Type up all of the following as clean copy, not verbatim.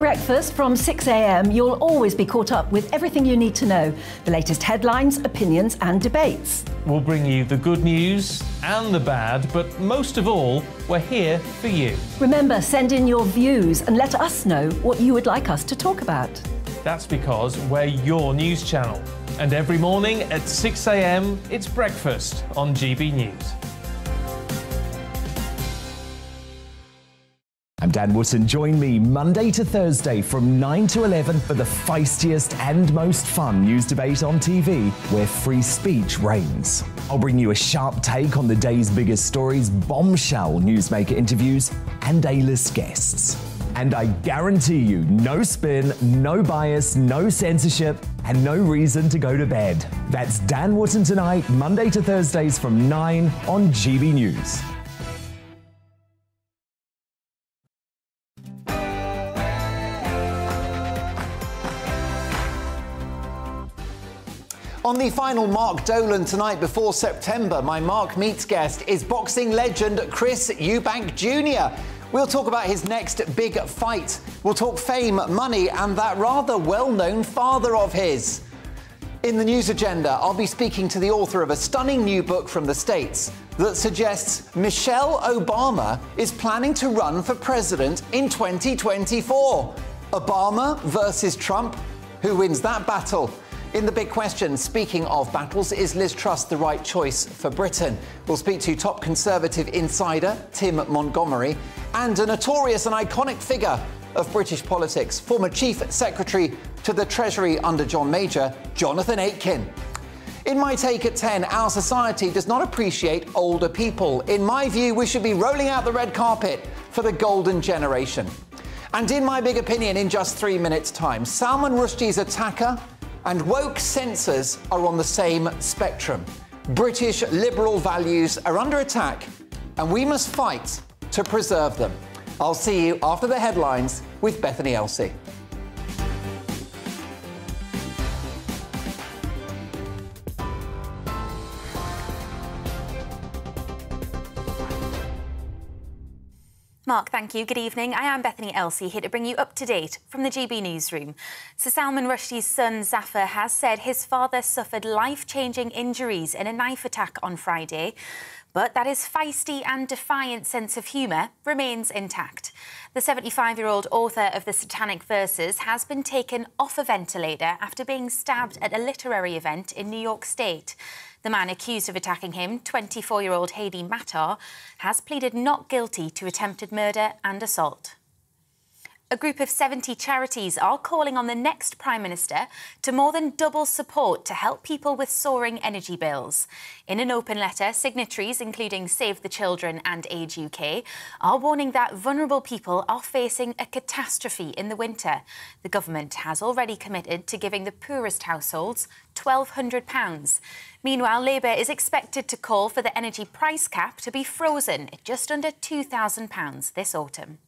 Breakfast from 6 a.m, you'll always be caught up with everything you need to know. The latest headlines, opinions and debates. We'll bring you the good news and the bad, but most of all, we're here for you. Remember, send in your views and let us know what you would like us to talk about. That's because we're your news channel. And every morning at 6 a.m, it's Breakfast on GB News. I'm Dan Wootton. Join me Monday to Thursday from 9 to 11 for the feistiest and most fun news debate on TV where free speech reigns. I'll bring you a sharp take on the day's biggest stories, bombshell newsmaker interviews and A-list guests. And I guarantee you no spin, no bias, no censorship and no reason to go to bed. That's Dan Wootton tonight, Monday to Thursdays from 9 on GB News. On the final Mark Dolan tonight before September, my Mark Meets guest is boxing legend Chris Eubank Jr. We'll talk about his next big fight. We'll talk fame, money and that rather well-known father of his. In the news agenda, I'll be speaking to the author of a stunning new book from the States that suggests Michelle Obama is planning to run for president in 2024. Obama versus Trump. Who wins that battle? In the big question, speaking of battles, is Liz Truss the right choice for Britain? We'll speak to top Conservative insider Tim Montgomerie and a notorious and iconic figure of British politics, former Chief Secretary to the Treasury under John Major, Jonathan Aitken. In my take at 10, our society does not appreciate older people. In my view, we should be rolling out the red carpet for the golden generation. And in my big opinion, in just 3 minutes' time, Salman Rushdie's attacker and woke censors are on the same spectrum. British liberal values are under attack, and we must fight to preserve them. I'll see you after the headlines with Bethany Elsy. Mark, thank you. Good evening. I am Bethany Elsy, here to bring you up to date from the GB Newsroom. Sir Salman Rushdie's son, Zafar, has said his father suffered life-changing injuries in a knife attack on Friday, but that his feisty and defiant sense of humour remains intact. The 75-year-old author of The Satanic Verses has been taken off a ventilator after being stabbed at a literary event in New York State. The man accused of attacking him, 24-year-old Hadi Matar, has pleaded not guilty to attempted murder and assault. A group of 70 charities are calling on the next Prime Minister to more than double support to help people with soaring energy bills. In an open letter, signatories including Save the Children and Age UK are warning that vulnerable people are facing a catastrophe in the winter. The government has already committed to giving the poorest households £1,200. Meanwhile, Labour is expected to call for the energy price cap to be frozen at just under £2,000 this autumn.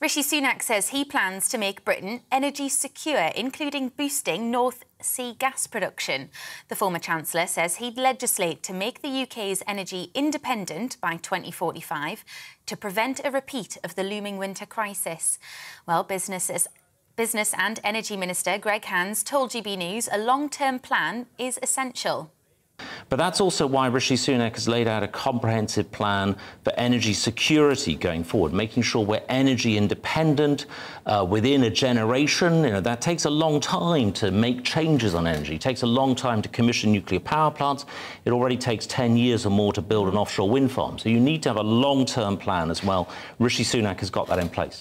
Rishi Sunak says he plans to make Britain energy secure, including boosting North Sea gas production. The former Chancellor says he'd legislate to make the UK's energy independent by 2045 to prevent a repeat of the looming winter crisis. Well, Business and Energy Minister Greg Hands told GB News a long-term plan is essential. But that's also why Rishi Sunak has laid out a comprehensive plan for energy security going forward, making sure we're energy independent within a generation. You know, that takes a long time to make changes on energy. It takes a long time to commission nuclear power plants. It already takes 10 years or more to build an offshore wind farm. So you need to have a long-term plan as well. Rishi Sunak has got that in place.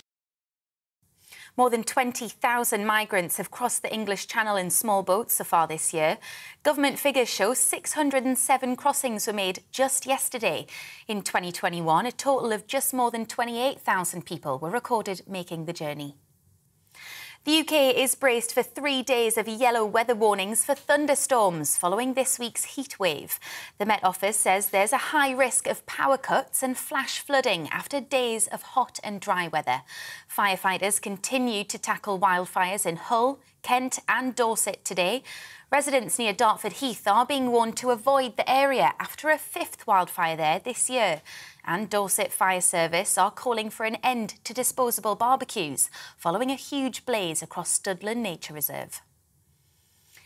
More than 20,000 migrants have crossed the English Channel in small boats so far this year. Government figures show 607 crossings were made just yesterday. In 2021, a total of just more than 28,000 people were recorded making the journey. The UK is braced for 3 days of yellow weather warnings for thunderstorms following this week's heatwave. The Met Office says there's a high risk of power cuts and flash flooding after days of hot and dry weather. Firefighters continue to tackle wildfires in Hull, Kent and Dorset today. Residents near Dartford Heath are being warned to avoid the area after a fifth wildfire there this year. and Dorset Fire Service are calling for an end to disposable barbecues following a huge blaze across Studland Nature Reserve.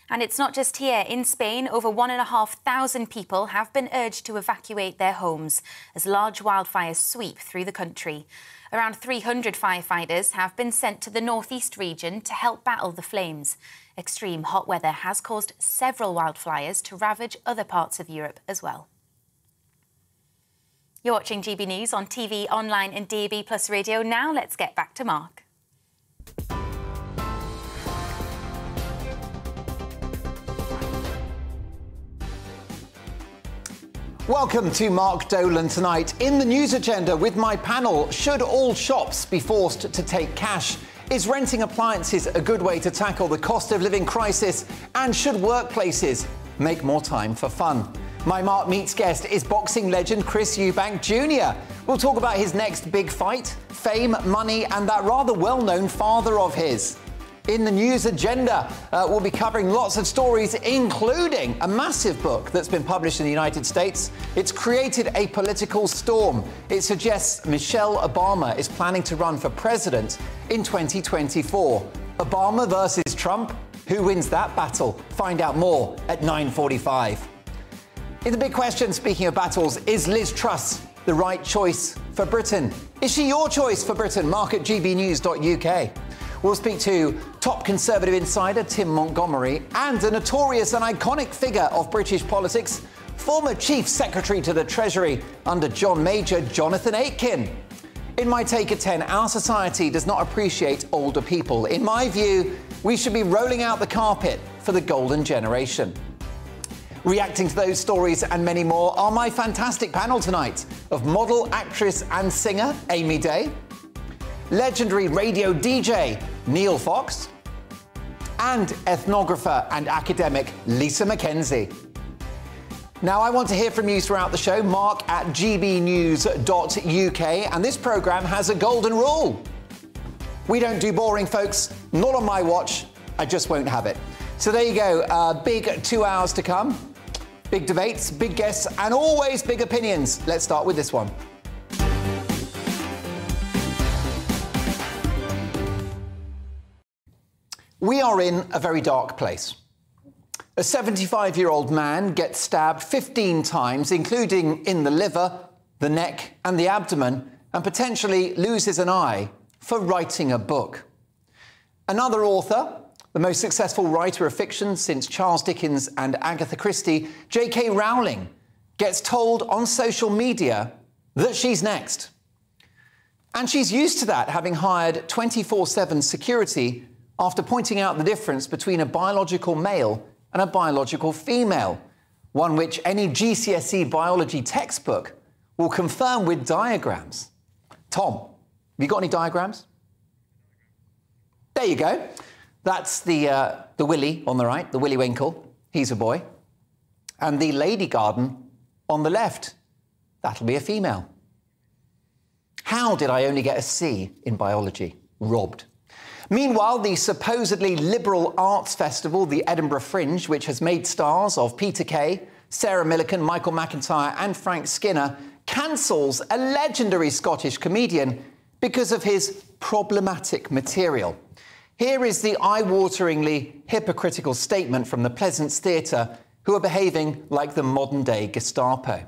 And it's not just here. In Spain, over 1,500 people have been urged to evacuate their homes as large wildfires sweep through the country. Around 300 firefighters have been sent to the northeast region to help battle the flames. Extreme hot weather has caused several wildfires to ravage other parts of Europe as well. You're watching GB News on TV, online and DAB+ radio. Now let's get back to Mark. Welcome to Mark Dolan tonight. In the news agenda with my panel, should all shops be forced to take cash? Is renting appliances a good way to tackle the cost of living crisis? And should workplaces make more time for fun? My Mark Meets guest is boxing legend Chris Eubank Jr. We'll talk about his next big fight, fame, money, and that rather well-known father of his. In the news agenda, we'll be covering lots of stories, including a massive book that's been published in the United States. It's created a political storm. It suggests Michelle Obama is planning to run for president in 2024. Obama versus Trump? Who wins that battle? Find out more at 9:45. In the big question, speaking of battles, is Liz Truss the right choice for Britain? Is she your choice for Britain? Mark at gbnews.uk. We'll speak to top Conservative insider Tim Montgomerie and a notorious and iconic figure of British politics, former Chief Secretary to the Treasury under John Major, Jonathan Aitken. In my take at 10, our society does not appreciate older people. In my view, we should be rolling out the carpet for the golden generation. Reacting to those stories and many more are my fantastic panel tonight of model, actress and singer Amy Day, legendary radio DJ Neil Fox, and ethnographer and academic Lisa McKenzie. Now, I want to hear from you throughout the show, mark at gbnews.uk, and this programme has a golden rule. We don't do boring, folks. Not on my watch. I just won't have it. So there you go. Big 2 hours to come. Big debates, big guests, and always big opinions. Let's start with this one. We are in a very dark place. A 75-year-old man gets stabbed 15 times, including in the liver, the neck and the abdomen, and potentially loses an eye for writing a book. Another author, the most successful writer of fiction since Charles Dickens and Agatha Christie, J.K. Rowling, gets told on social media that she's next. And she's used to that, having hired 24/7 security after pointing out the difference between a biological male and a biological female, one which any GCSE biology textbook will confirm with diagrams. Tom, have you got any diagrams? There you go. That's the Willy on the right, the Willy Winkle. He's a boy. And the lady garden on the left. That'll be a female. How did I only get a C in biology? Robbed. Meanwhile, the supposedly liberal arts festival, the Edinburgh Fringe, which has made stars of Peter Kay, Sarah Millican, Michael McIntyre and Frank Skinner, cancels a legendary Scottish comedian because of his problematic material. Here is the eye-wateringly hypocritical statement from the Pleasance Theatre, who are behaving like the modern-day Gestapo.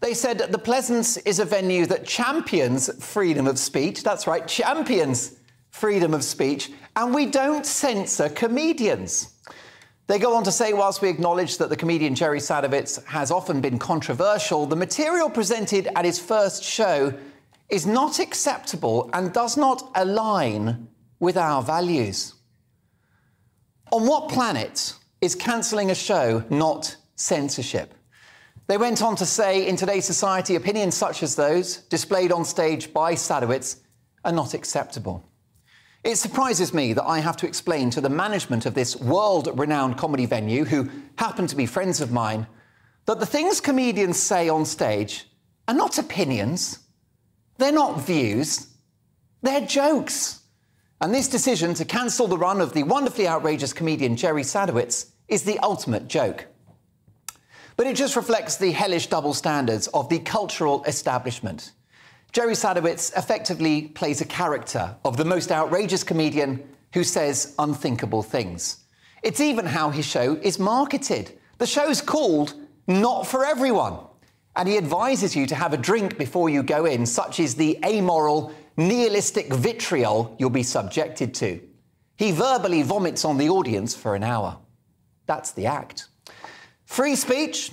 They said the Pleasance is a venue that champions freedom of speech. That's right, champions freedom of speech, and we don't censor comedians. They go on to say, whilst we acknowledge that the comedian Jerry Sadowitz has often been controversial, the material presented at his first show is not acceptable and does not align with our values. On what planet is cancelling a show not censorship? They went on to say, in today's society, opinions such as those displayed on stage by Sadowitz are not acceptable. It surprises me that I have to explain to the management of this world-renowned comedy venue, who happen to be friends of mine, that the things comedians say on stage are not opinions, they're not views, they're jokes. And this decision to cancel the run of the wonderfully outrageous comedian Jerry Sadowitz is the ultimate joke. But it just reflects the hellish double standards of the cultural establishment. Jerry Sadowitz effectively plays a character of the most outrageous comedian who says unthinkable things. It's even how his show is marketed. The show's called Not For Everyone, and he advises you to have a drink before you go in, such is the amoral, nihilistic vitriol you'll be subjected to. He verbally vomits on the audience for an hour. That's the act. Free speech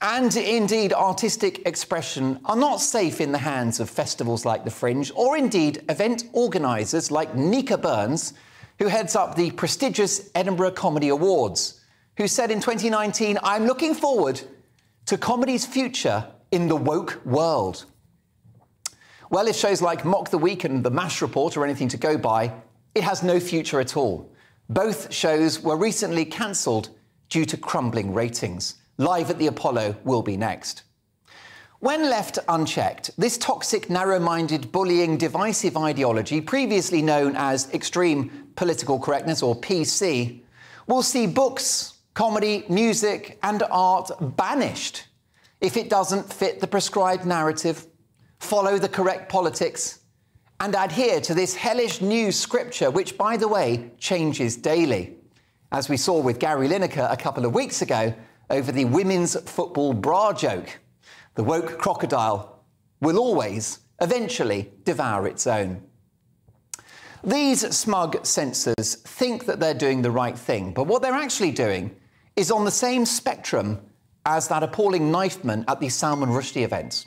and, indeed, artistic expression are not safe in the hands of festivals like the Fringe or, indeed, event organisers like Nika Burns, who heads up the prestigious Edinburgh Comedy Awards, who said in 2019, "I'm looking forward to comedy's future in the woke world." Well, if shows like Mock the Week and The MASH Report are anything to go by, it has no future at all. Both shows were recently cancelled due to crumbling ratings. Live at the Apollo will be next. When left unchecked, this toxic, narrow-minded, bullying, divisive ideology, previously known as extreme political correctness, or PC, will see books, comedy, music and art banished if it doesn't fit the prescribed narrative, follow the correct politics and adhere to this hellish new scripture, which, by the way, changes daily, as we saw with Gary Lineker a couple of weeks ago over the women's football bra joke. The woke crocodile will always, eventually, devour its own. These smug censors think that they're doing the right thing, but what they're actually doing is on the same spectrum as that appalling knifeman at the Salman Rushdie event.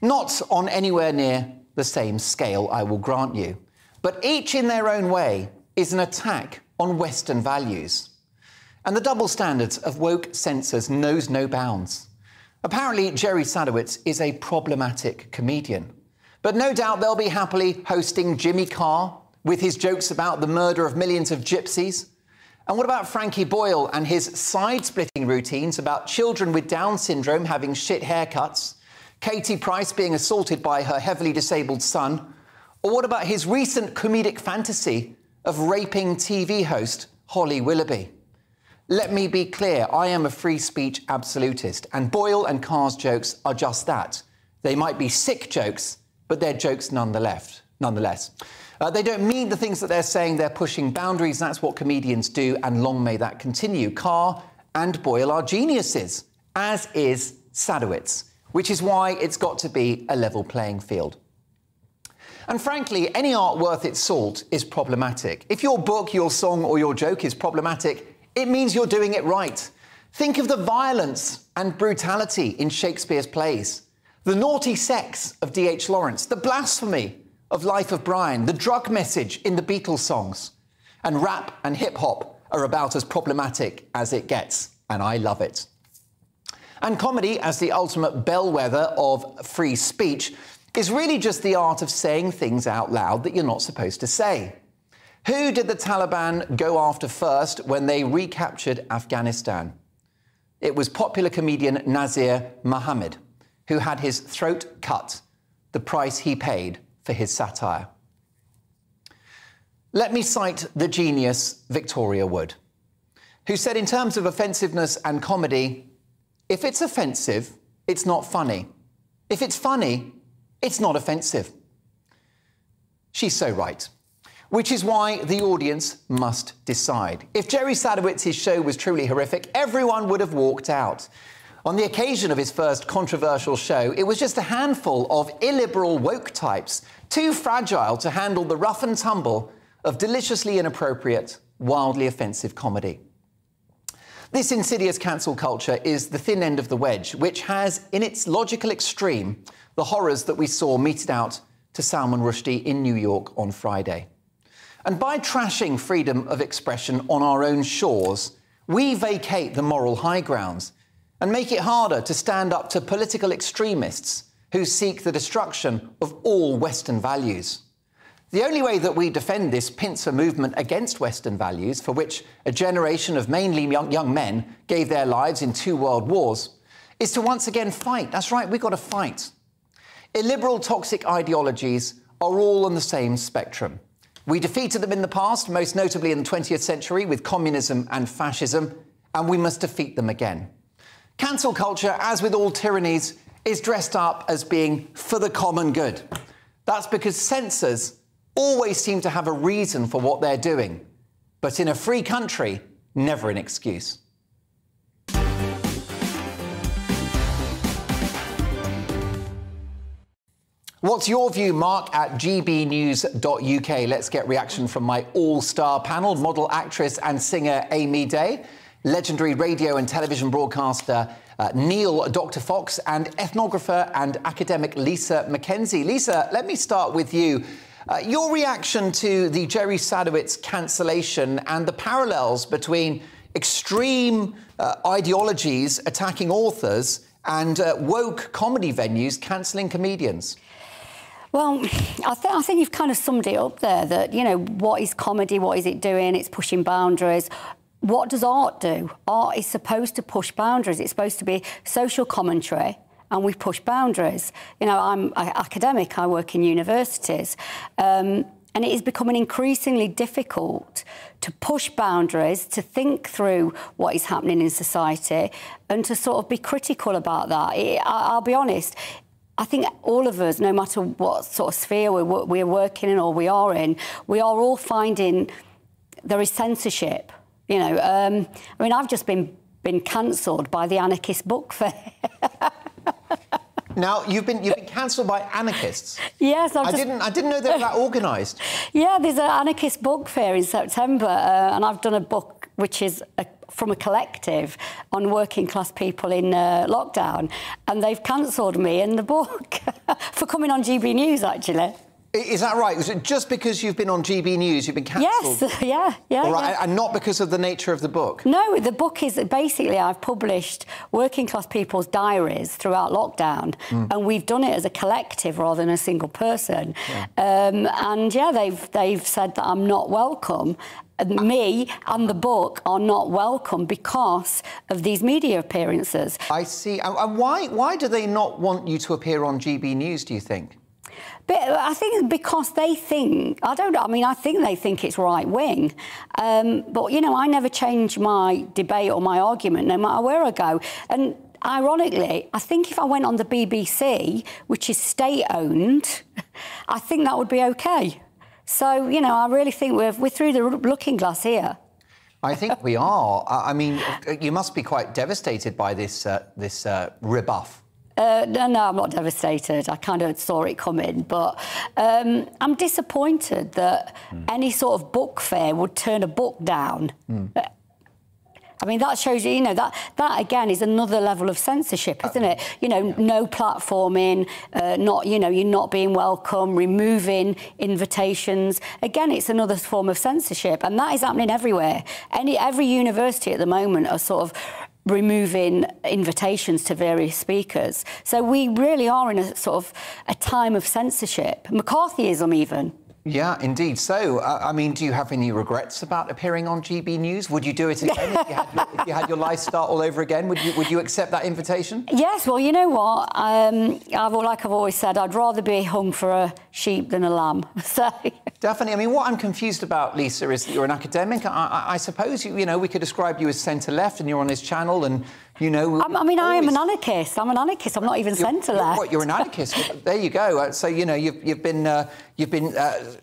Not on anywhere near the same scale, I will grant you, but each in their own way is an attack on Western values. And the double standards of woke censors knows no bounds. Apparently, Jerry Sadowitz is a problematic comedian, but no doubt they'll be happily hosting Jimmy Carr with his jokes about the murder of millions of gypsies. And what about Frankie Boyle and his side-splitting routines about children with Down syndrome having shit haircuts, Katie Price being assaulted by her heavily disabled son, or what about his recent comedic fantasy of raping TV host Holly Willoughby? Let me be clear, I am a free speech absolutist, and Boyle and Carr's jokes are just that. They might be sick jokes, but they're jokes nonetheless. They don't mean the things that they're saying, they're pushing boundaries, that's what comedians do, and long may that continue. Carr and Boyle are geniuses, as is Sadowitz, which is why it's got to be a level playing field. And frankly, any art worth its salt is problematic. If your book, your song or your joke is problematic, it means you're doing it right. Think of the violence and brutality in Shakespeare's plays, the naughty sex of D.H. Lawrence, the blasphemy of Life of Brian, the drug message in the Beatles songs. And rap and hip-hop are about as problematic as it gets, and I love it. And comedy, as the ultimate bellwether of free speech, is really just the art of saying things out loud that you're not supposed to say. Who did the Taliban go after first when they recaptured Afghanistan? It was popular comedian Nazir Mohammed, who had his throat cut, the price he paid for his satire. Let me cite the genius Victoria Wood, who said in terms of offensiveness and comedy, if it's offensive, it's not funny. If it's funny, it's not offensive. She's so right, which is why the audience must decide. If Jerry Sadowitz's show was truly horrific, everyone would have walked out. On the occasion of his first controversial show, it was just a handful of illiberal woke types, too fragile to handle the rough and tumble of deliciously inappropriate, wildly offensive comedy. This insidious cancel culture is the thin end of the wedge, which has, in its logical extreme, the horrors that we saw meted out to Salman Rushdie in New York on Friday. And by trashing freedom of expression on our own shores, we vacate the moral high grounds and make it harder to stand up to political extremists who seek the destruction of all Western values. The only way that we defend this pincer movement against Western values, for which a generation of mainly young men gave their lives in 2 world wars, is to once again fight. That's right, we've got to fight. Illiberal, toxic ideologies are all on the same spectrum. We defeated them in the past, most notably in the 20th century with communism and fascism, and we must defeat them again. Cancel culture, as with all tyrannies, is dressed up as being for the common good. That's because censors always seem to have a reason for what they're doing. But in a free country, never an excuse. What's your view, Mark, at gbnews.uk? Let's get reaction from my all-star panel, model, actress and singer Amy Day, legendary radio and television broadcaster Neil Dr. Fox, and ethnographer and academic Lisa McKenzie. Lisa, let me start with you. Your reaction to the Jerry Sadowitz cancellation and the parallels between extreme ideologies attacking authors and woke comedy venues cancelling comedians. Well, I think you've kind of summed it up there, that, you know, what is comedy, what is it doing? It's pushing boundaries. What does art do? Art is supposed to push boundaries. It's supposed to be social commentary, and we push boundaries. You know, I'm an academic, I work in universities, and it is becoming increasingly difficult to push boundaries, to think through what is happening in society, and to sort of be critical about that. I'll be honest, I think all of us, no matter what sort of sphere we're working in or we are in, we are all finding there is censorship. You know, I mean, I've just been cancelled by the anarchist book fair. Now, you've been cancelled by anarchists. Yes, I didn't know they were that organised. Yeah, there's an anarchist book fair in September, and I've done a book which is from a collective on working class people in lockdown, and they've cancelled me in the book for coming on GB News, actually. Is that right? Is it just because you've been on GB News, you've been cancelled? Yes, yeah. All right, yeah. And not because of the nature of the book? No, the book is basically I've published working class people's diaries throughout lockdown, and we've done it as a collective rather than a single person. Yeah. And yeah, they've said that I'm not welcome. Me and the book are not welcome because of these media appearances. I see. And why do they not want you to appear on GB News, do you think? I think because they think, I don't know, I mean, I think they think it's right-wing. But, you know, I never change my debate or my argument, no matter where I go. And, ironically, I think if I went on the BBC, which is state-owned, I think that would be OK. So, you know, I really think we're through the looking glass here. I think we are. I mean, you must be quite devastated by this, this rebuff. No, I'm not devastated. I kind of saw it coming, but I'm disappointed that any sort of book fair would turn a book down. I mean, that shows you, you know, that again is another level of censorship, isn't it? You know, no platforming, not, you know, you're not being welcome, removing invitations. Again, it's another form of censorship, and that is happening everywhere. Every university at the moment are sort of removing invitations to various speakers. So we really are in a sort of a time of censorship, McCarthyism even. Yeah, indeed. So, I mean, do you have any regrets about appearing on GB News? Would you do it again if you had your life start all over again? Would you accept that invitation? Yes. Well, you know what? Like I've always said, I'd rather be hung for a sheep than a lamb. So. Definitely. I mean, what I'm confused about, Lisa, is that you're an academic. I suppose, you know, we could describe you as centre-left, and you're on this channel, and, you know... I am an anarchist. I'm an anarchist. I'm not even centre-left. What, you're an anarchist? There you go. So, you know, you've been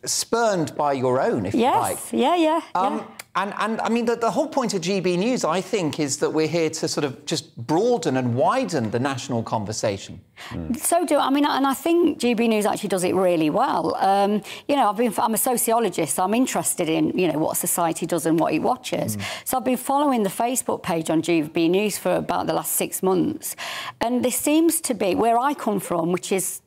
spurned by your own, if you like. Yes, yeah. And I mean, the whole point of GB News, I think, is that we're here to sort of just broaden and widen the national conversation. So do I mean, and I think GB News actually does it really well. You know, I'm a sociologist, so I'm interested in, you know, what society does and what it watches. So I've been following the Facebook page on GB News for about the last 6 months, and there seems to be, where I come from, which is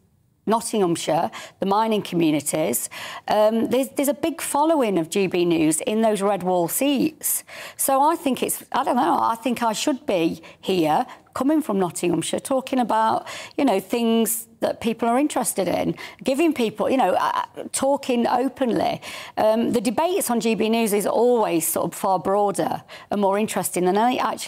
Nottinghamshire, the mining communities, there's a big following of GB News in those red wall seats. So I think it's, I don't know, I think I should be here, coming from Nottinghamshire, talking about, you know, things that people are interested in, giving people, you know, talking openly. The debates on GB News is always sort of far broader and more interesting than any of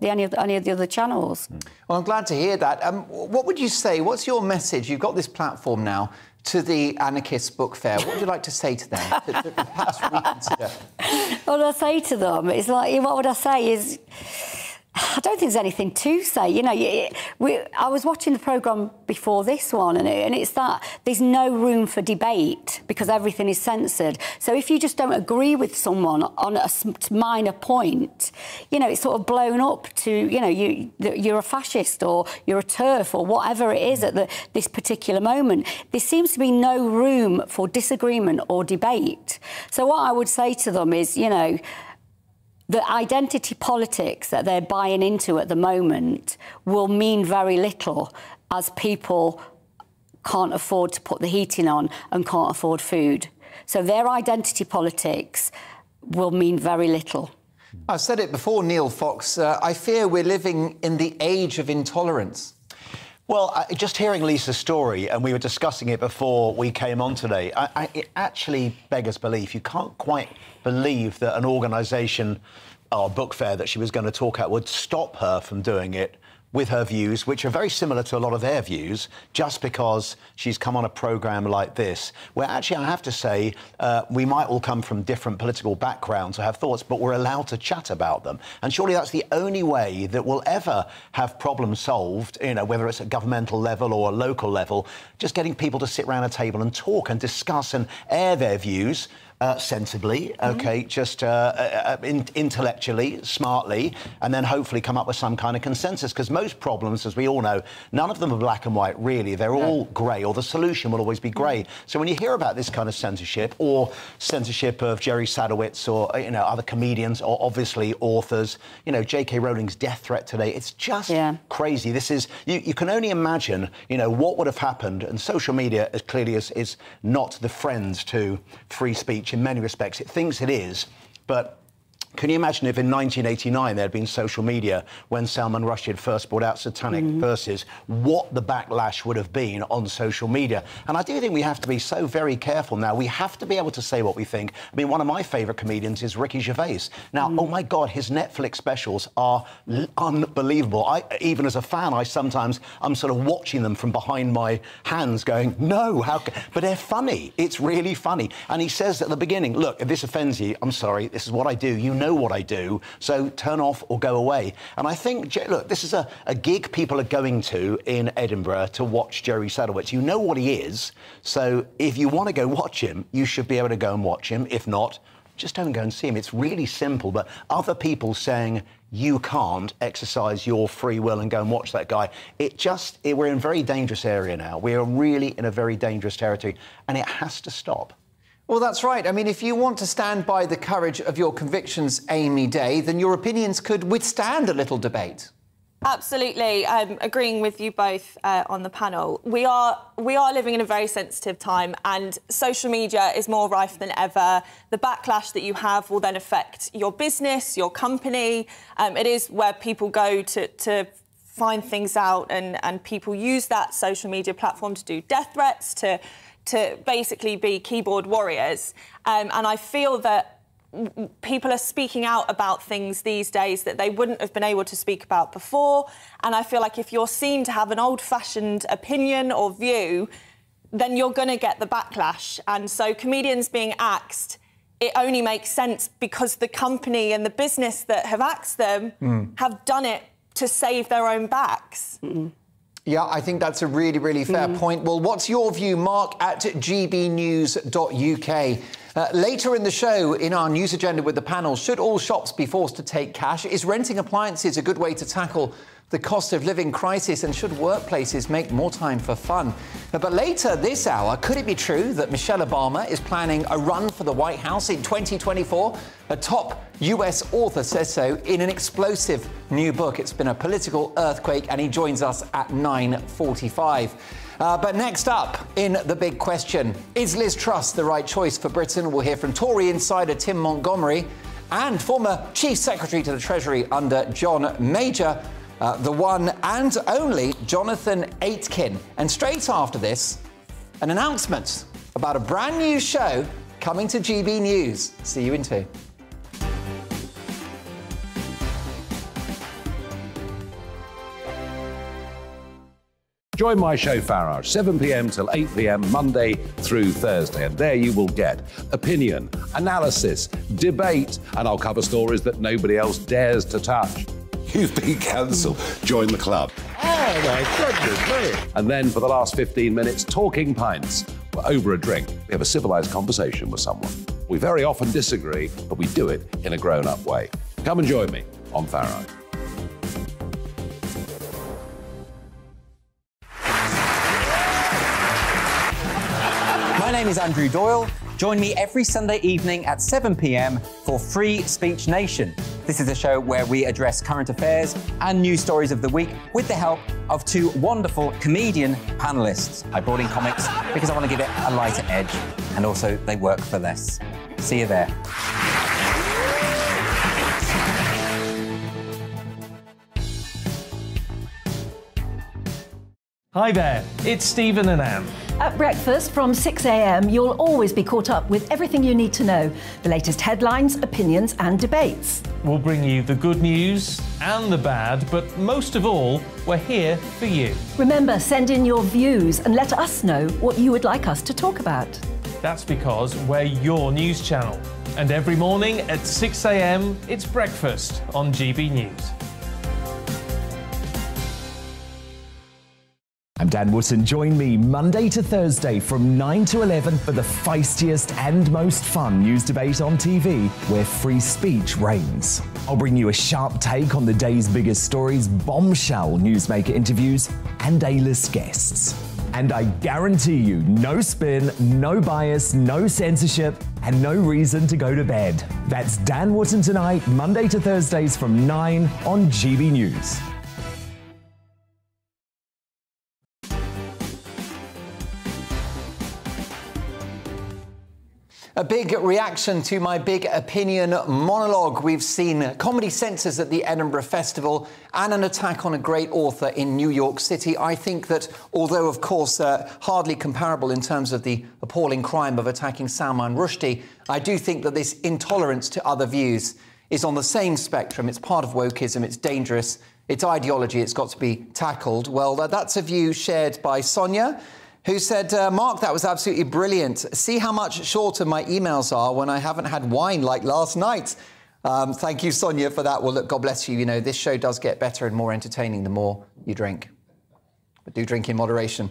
the other channels. Well, I'm glad to hear that. What would you say, what's your message? You've got this platform now to the anarchist book fair. What would you like to say to them? to perhaps reconsider? What would I say to them? It's like, what would I say is... I don't think there's anything to say. You know, I was watching the programme before this one, and it's that there's no room for debate because everything is censored. So if you just don't agree with someone on a minor point, you know, it's sort of blown up to, you know, you're a fascist or you're a TERF or whatever it is at this particular moment. There seems to be no room for disagreement or debate. So what I would say to them is, you know, the identity politics that they're buying into at the moment will mean very little as people can't afford to put the heating on and can't afford food. So their identity politics will mean very little. I've said it before, Neil Fox, I fear we're living in the age of intolerance. Well, just hearing Lisa's story, and we were discussing it before we came on today, it actually beggars belief. You can't quite believe that an organisation, or book fair that she was going to talk at, would stop her from doing it with her views, which are very similar to a lot of their views, just because she's come on a programme like this, where actually, I have to say, we might all come from different political backgrounds or have thoughts, but we're allowed to chat about them. And surely that's the only way that we'll ever have problems solved, you know, whether it's at governmental level or a local level, just getting people to sit around a table and talk and discuss and air their views, sensibly, OK, just intellectually, smartly, and then hopefully come up with some kind of consensus. Because most problems, as we all know, none of them are black and white, really. They're all grey, or the solution will always be grey. So when you hear about this kind of censorship, or censorship of Jerry Sadowitz or, you know, other comedians, or obviously authors, you know, J.K. Rowling's death threat today, it's just crazy. This is... You can only imagine, you know, what would have happened, and social media, as clearly as is not the friend to free speech, in many respects. It thinks it is, but can you imagine if in 1989 there had been social media when Salman Rushdie had first brought out Satanic Verses, what the backlash would have been on social media? And I do think we have to be so very careful now. We have to be able to say what we think. I mean, one of my favourite comedians is Ricky Gervais. Now, oh, my God, his Netflix specials are unbelievable. Even as a fan, I'm sort of watching them from behind my hands going, no, how... But they're funny. It's really funny. And he says at the beginning, look, if this offends you, I'm sorry, this is what I do. You know what I do, so turn off or go away. And I think, look, this is a gig people are going to in Edinburgh to watch Jerry Sadowitz. You know what he is, so if you want to go watch him, you should be able to go and watch him. If not, just don't go and see him. It's really simple, but other people saying you can't exercise your free will and go and watch that guy, we're in a very dangerous area now. We are really in a very dangerous territory, and it has to stop. Well, that's right. I mean, if you want to stand by the courage of your convictions, Amy Day, then your opinions could withstand a little debate. Absolutely. I'm agreeing with you both on the panel. We are living in a very sensitive time, and social media is more rife than ever. The backlash that you have will then affect your business, your company. It is where people go to find things out, and people use that social media platform to do death threats, to basically be keyboard warriors. And I feel that people are speaking out about things these days that they wouldn't have been able to speak about before. And I feel like if you're seen to have an old-fashioned opinion or view, then you're going to get the backlash. And so comedians being axed, it only makes sense because the company and the business that have axed them have done it to save their own backs. Yeah, I think that's a really, really fair point. Well, what's your view, Mark, at gbnews.uk? Later in the show, in our news agenda with the panel, should all shops be forced to take cash? Is renting appliances a good way to tackle the cost of living crisis? And should workplaces make more time for fun? But later this hour, could it be true that Michelle Obama is planning a run for the White House in 2024? A top US author says so in an explosive new book. It's been a political earthquake, and he joins us at 9:45. But next up in The Big Question, is Liz Truss the right choice for Britain? We'll hear from Tory insider Tim Montgomerie and former Chief Secretary to the Treasury under John Major, the one and only Jonathan Aitken. And straight after this, an announcement about a brand new show coming to GB News. See you in 2. Join my show, Farage, 7 p.m. till 8 p.m, Monday through Thursday. And there you will get opinion, analysis, debate, and I'll cover stories that nobody else dares to touch. you've been cancelled. Join the club. Oh, my goodness me. And then for the last 15 minutes, talking pints. We're over a drink. We have a civilised conversation with someone. We very often disagree, but we do it in a grown-up way. Come and join me on Faro. My name is Andrew Doyle. Join me every Sunday evening at 7 PM for Free Speech Nation. This is a show where we address current affairs and news stories of the week with the help of two wonderful comedian panellists. I brought in comics because I want to give it a lighter edge, and also they work for less. See you there. Hi there, it's Stephen and Anne. At breakfast from 6 AM, you'll always be caught up with everything you need to know. The latest headlines, opinions and debates. We'll bring you the good news and the bad, but most of all, we're here for you. Remember, send in your views and let us know what you would like us to talk about. That's because we're your news channel. And every morning at 6 AM, it's breakfast on GB News. I'm Dan Wootton. Join me Monday to Thursday from 9 to 11 for the feistiest and most fun news debate on TV where free speech reigns. I'll bring you a sharp take on the day's biggest stories, bombshell newsmaker interviews and A-list guests. And I guarantee you no spin, no bias, no censorship and no reason to go to bed. That's Dan Wootton tonight, Monday to Thursdays from 9 on GB News. A big reaction to my big opinion monologue. We've seen comedy censors at the Edinburgh Festival and an attack on a great author in New York City. I think that, although of course hardly comparable in terms of the appalling crime of attacking Salman Rushdie, I do think that this intolerance to other views is on the same spectrum. It's part of wokeism, it's dangerous, it's ideology, it's got to be tackled. Well, that's a view shared by Sonia, who said, Mark, that was absolutely brilliant. See how much shorter my emails are when I haven't had wine like last night. Thank you, Sonia, for that. Well, look, God bless you. You know, this show does get better and more entertaining the more you drink. But do drink in moderation.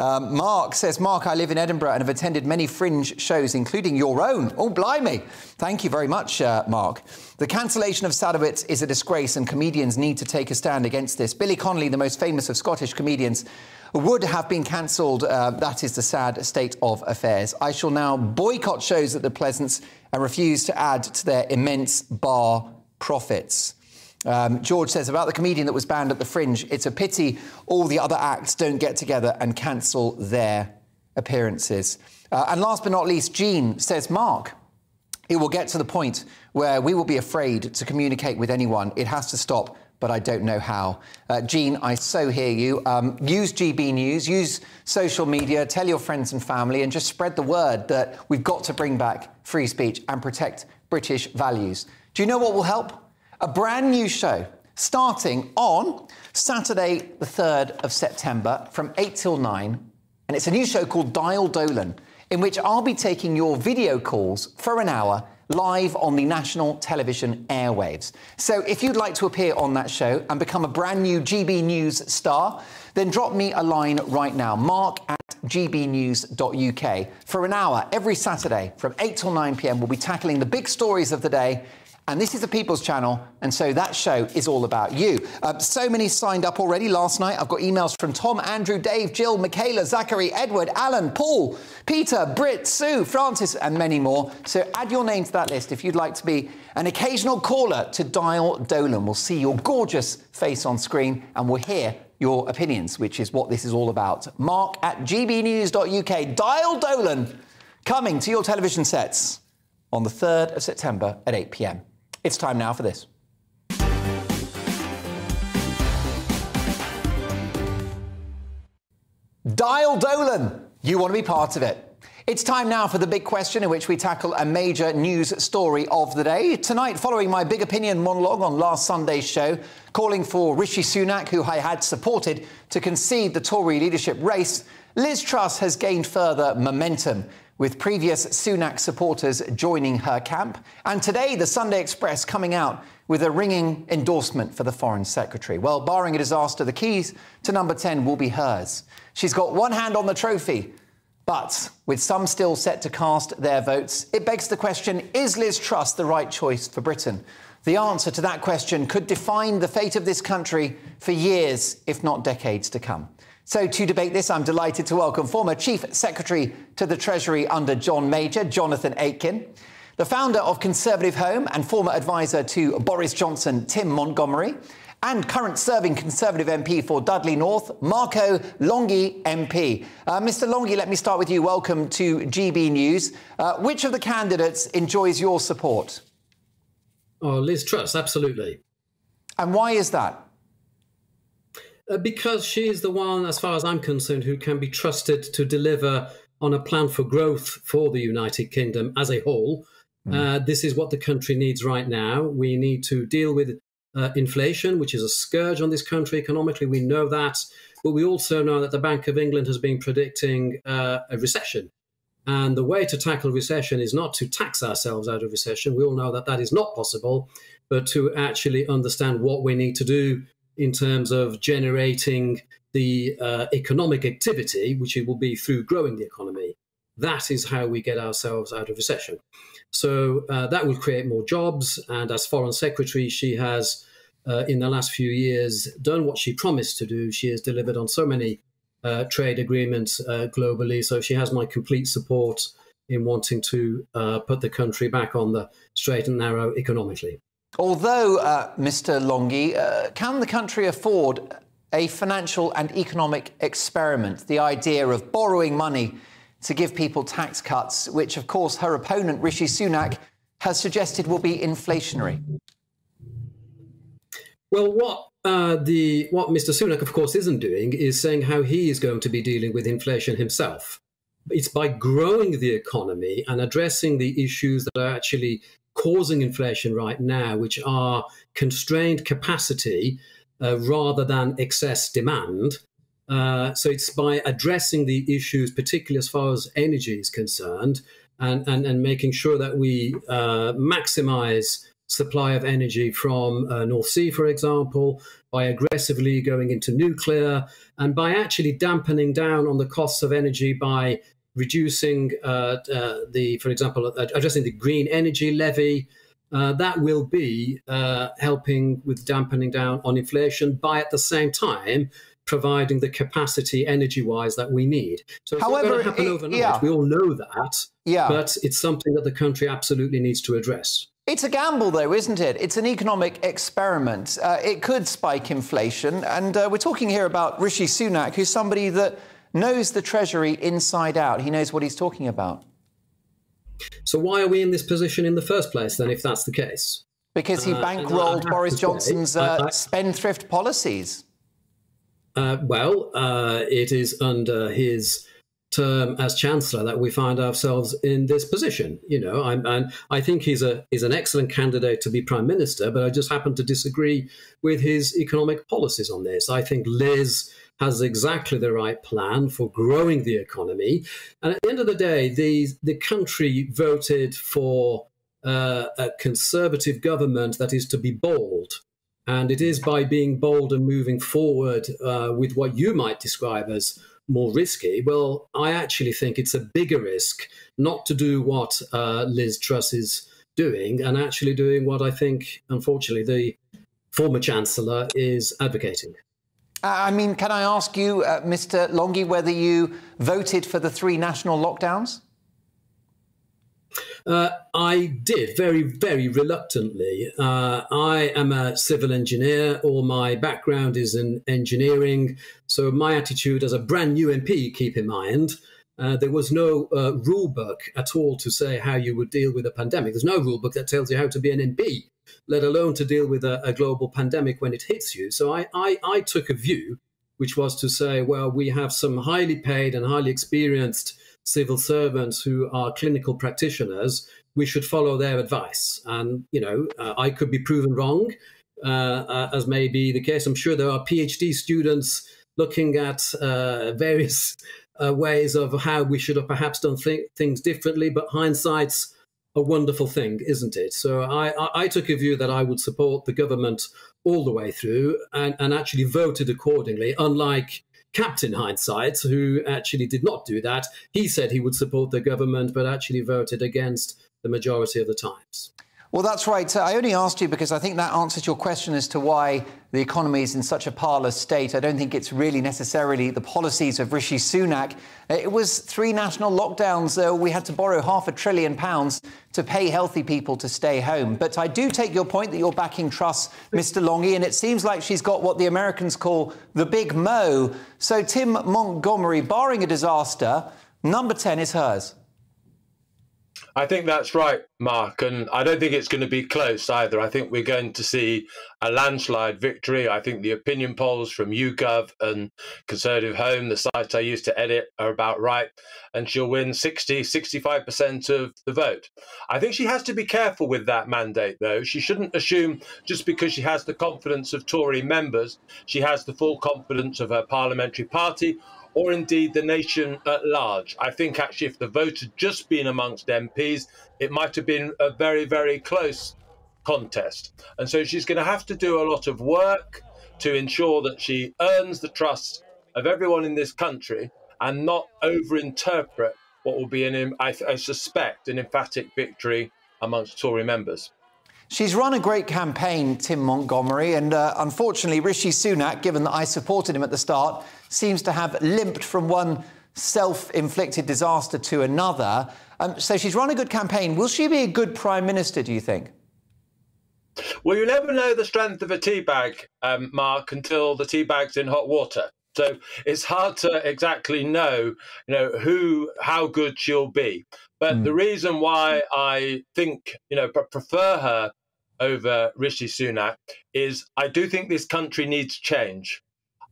Mark says, Mark, I live in Edinburgh and have attended many fringe shows, including your own. Oh, blimey. Thank you very much, Mark. The cancellation of Sadowitz is a disgrace and comedians need to take a stand against this. Billy Connolly, the most famous of Scottish comedians, would have been cancelled. That is the sad state of affairs. I shall now boycott shows at the Pleasance and refuse to add to their immense bar profits. George says, about the comedian that was banned at the Fringe, it's a pity all the other acts don't get together and cancel their appearances. And last but not least, Jean says, Mark, it will get to the point where we will be afraid to communicate with anyone. It has to stop, but I don't know how. Jean, I so hear you. Use GB News, use social media, tell your friends and family, and just spread the word that we've got to bring back free speech and protect British values. Do you know what will help? A brand new show starting on Saturday, the 3rd of September from 8 till 9. And it's a new show called Dial Dolan, in which I'll be taking your video calls for an hour live on the national television airwaves. So if you'd like to appear on that show and become a brand new GB News star, then drop me a line right now, mark@gbnews.uk. For an hour every Saturday from 8 till 9 PM, we'll be tackling the big stories of the day. And this is the People's Channel, and so that show is all about you. So many signed up already last night. I've got emails from Tom, Andrew, Dave, Jill, Michaela, Zachary, Edward, Alan, Paul, Peter, Britt, Sue, Francis, and many more. So add your name to that list if you'd like to be an occasional caller to Dial Dolan. We'll see your gorgeous face on screen, and we'll hear your opinions, which is what this is all about. mark@gbnews.uk, Dial Dolan, coming to your television sets on the 3rd of September at 8 PM. It's time now for this. Dial Dolan. You want to be part of it. It's time now for the big question, in which we tackle a major news story of the day. Tonight, following my big opinion monologue on last Sunday's show, calling for Rishi Sunak, who I had supported, to concede the Tory leadership race, Liz Truss has gained further momentum with previous Sunak supporters joining her camp. And today, the Sunday Express coming out with a ringing endorsement for the Foreign Secretary. Well, barring a disaster, the keys to number 10 will be hers. She's got one hand on the trophy, but with some still set to cast their votes, it begs the question, is Liz Truss the right choice for Britain? The answer to that question could define the fate of this country for years, if not decades, to come. So to debate this, I'm delighted to welcome former Chief Secretary to the Treasury under John Major, Jonathan Aitken, the founder of Conservative Home and former advisor to Boris Johnson, Tim Montgomerie, and current serving Conservative MP for Dudley North, Marco Longhi MP. Mr. Longhi, let me start with you. Welcome to GB News. Which of the candidates enjoys your support? Oh, Liz Truss, absolutely. And why is that? Because she is the one, as far as I'm concerned, who can be trusted to deliver on a plan for growth for the United Kingdom as a whole. This is what the country needs right now. We need to deal with inflation, which is a scourge on this country economically. We know that. But we also know that the Bank of England has been predicting a recession. And the way to tackle recession is not to tax ourselves out of recession. We all know that that is not possible, but to actually understand what we need to do in terms of generating the economic activity, which it will be through growing the economy. That is how we get ourselves out of recession. So that will create more jobs. And as Foreign Secretary, she has, in the last few years, done what she promised to do. She has delivered on so many trade agreements globally. So she has my complete support in wanting to put the country back on the straight and narrow economically. Although, Mr. Longhi, can the country afford a financial and economic experiment? The idea of borrowing money to give people tax cuts, which, of course, her opponent, Rishi Sunak, has suggested will be inflationary. Well, what Mr. Sunak, of course, isn't doing is saying how he is going to be dealing with inflation himself. It's by growing the economy and addressing the issues that are actually causing inflation right now, which are constrained capacity rather than excess demand. So it's by addressing the issues, particularly as far as energy is concerned, and making sure that we maximize supply of energy from North Sea, for example, by aggressively going into nuclear, and by actually dampening down on the costs of energy by reducing for example, addressing the green energy levy, that will be helping with dampening down on inflation by, at the same time, providing the capacity energy-wise that we need. So it's not going to happen overnight. Yeah. We all know that, but it's something that the country absolutely needs to address. It's a gamble, though, isn't it? It's an economic experiment. It could spike inflation. And we're talking here about Rishi Sunak, who's somebody that knows the Treasury inside out. He knows what he's talking about. So why are we in this position in the first place, then, if that's the case? Because he bankrolled Boris Johnson's spendthrift policies. It is under his term as Chancellor that we find ourselves in this position. You know, and I think he's an excellent candidate to be Prime Minister, but I just happen to disagree with his economic policies on this. I think Liz has exactly the right plan for growing the economy. And at the end of the day, the country voted for a Conservative government that is to be bold. And it is by being bold and moving forward with what you might describe as more risky. Well, I actually think it's a bigger risk not to do what Liz Truss is doing and actually doing what I think, unfortunately, the former Chancellor is advocating. I mean, can I ask you, Mr. Longhi, whether you voted for the 3 national lockdowns? I did, very, very reluctantly. I am a civil engineer. All my background is in engineering. So my attitude as a brand new MP, keep in mind, there was no rule book at all to say how you would deal with a pandemic. There's no rule book that tells you how to be an MP, let alone to deal with a global pandemic when it hits you. So I took a view, which was to say, well, we have some highly paid and highly experienced civil servants who are clinical practitioners. We should follow their advice. And, you know, I could be proven wrong, as may be the case. I'm sure there are PhD students looking at various ways of how we should have perhaps done things differently. But hindsight's a wonderful thing, isn't it? So I took a view that I would support the government all the way through and actually voted accordingly, unlike Captain Hindsight, who actually did not do that. He said he would support the government, but actually voted against the majority of the times. Well, that's right. I only asked you because I think that answers your question as to why the economy is in such a parlous state. I don't think it's really necessarily the policies of Rishi Sunak. It was 3 national lockdowns. We had to borrow £500 billion to pay healthy people to stay home. But I do take your point that you're backing Truss, Mr. Longhi, and it seems like she's got what the Americans call the big mo. So Tim Montgomerie, barring a disaster, number 10 is hers. I think that's right, Mark, and I don't think it's going to be close either. I think we're going to see a landslide victory. I think the opinion polls from YouGov and Conservative Home, the site I used to edit, are about right, and she'll win 60–65% of the vote. I think she has to be careful with that mandate, though. She shouldn't assume just because she has the confidence of Tory members, she has the full confidence of her parliamentary party, or indeed the nation at large. I think actually if the vote had just been amongst MPs, it might have been a very, very close contest. And so she's going to have to do a lot of work to ensure that she earns the trust of everyone in this country and not overinterpret what will be, I suspect, an emphatic victory amongst Tory members. She's run a great campaign, Tim Montgomerie, and unfortunately Rishi Sunak, given that I supported him at the start, seems to have limped from one self-inflicted disaster to another. So she's run a good campaign. Will she be a good prime minister, do you think? Well, you never know the strength of a tea bag, Mark, until the tea bag's in hot water. So it's hard to exactly know, how good she'll be. But the reason why I think, prefer her over Rishi Sunak is I do think this country needs change.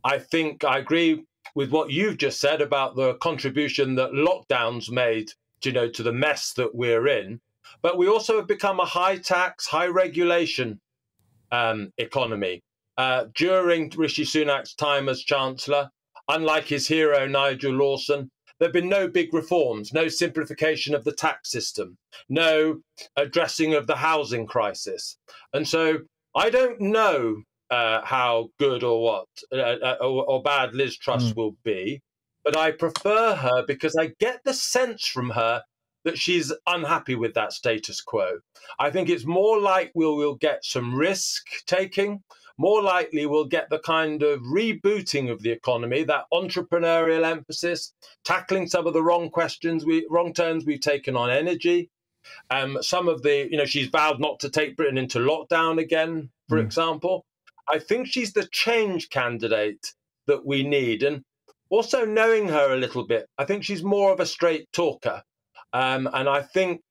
I think I agree with what you've just said about the contribution that lockdowns made, to the mess that we're in. But we also have become a high tax, high regulation economy. During Rishi Sunak's time as Chancellor, unlike his hero Nigel Lawson, there have been no big reforms, no simplification of the tax system, no addressing of the housing crisis. And so I don't know how good or what or bad Liz Truss will be, but I prefer her because I get the sense from her that she's unhappy with that status quo. I think it's more like we'll get some risk-taking, more likely we'll get the kind of rebooting of the economy, that entrepreneurial emphasis, tackling some of the wrong turns we've taken on energy. Some of the, she's vowed not to take Britain into lockdown again, for example. I think she's the change candidate that we need. And also knowing her a little bit, I think she's more of a straight talker. And I think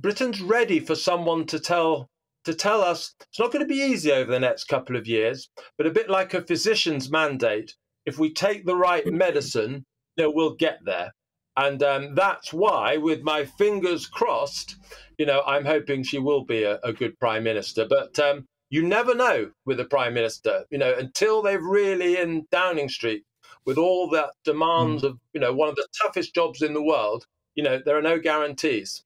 Britain's ready for someone to tell us it's not going to be easy over the next couple of years, but a bit like a physician's mandate, if we take the right medicine, we'll get there. And that's why, with my fingers crossed, I'm hoping she will be a good prime minister. But you never know with a prime minister, until they've really in Downing Street, with all that demands of, one of the toughest jobs in the world, there are no guarantees.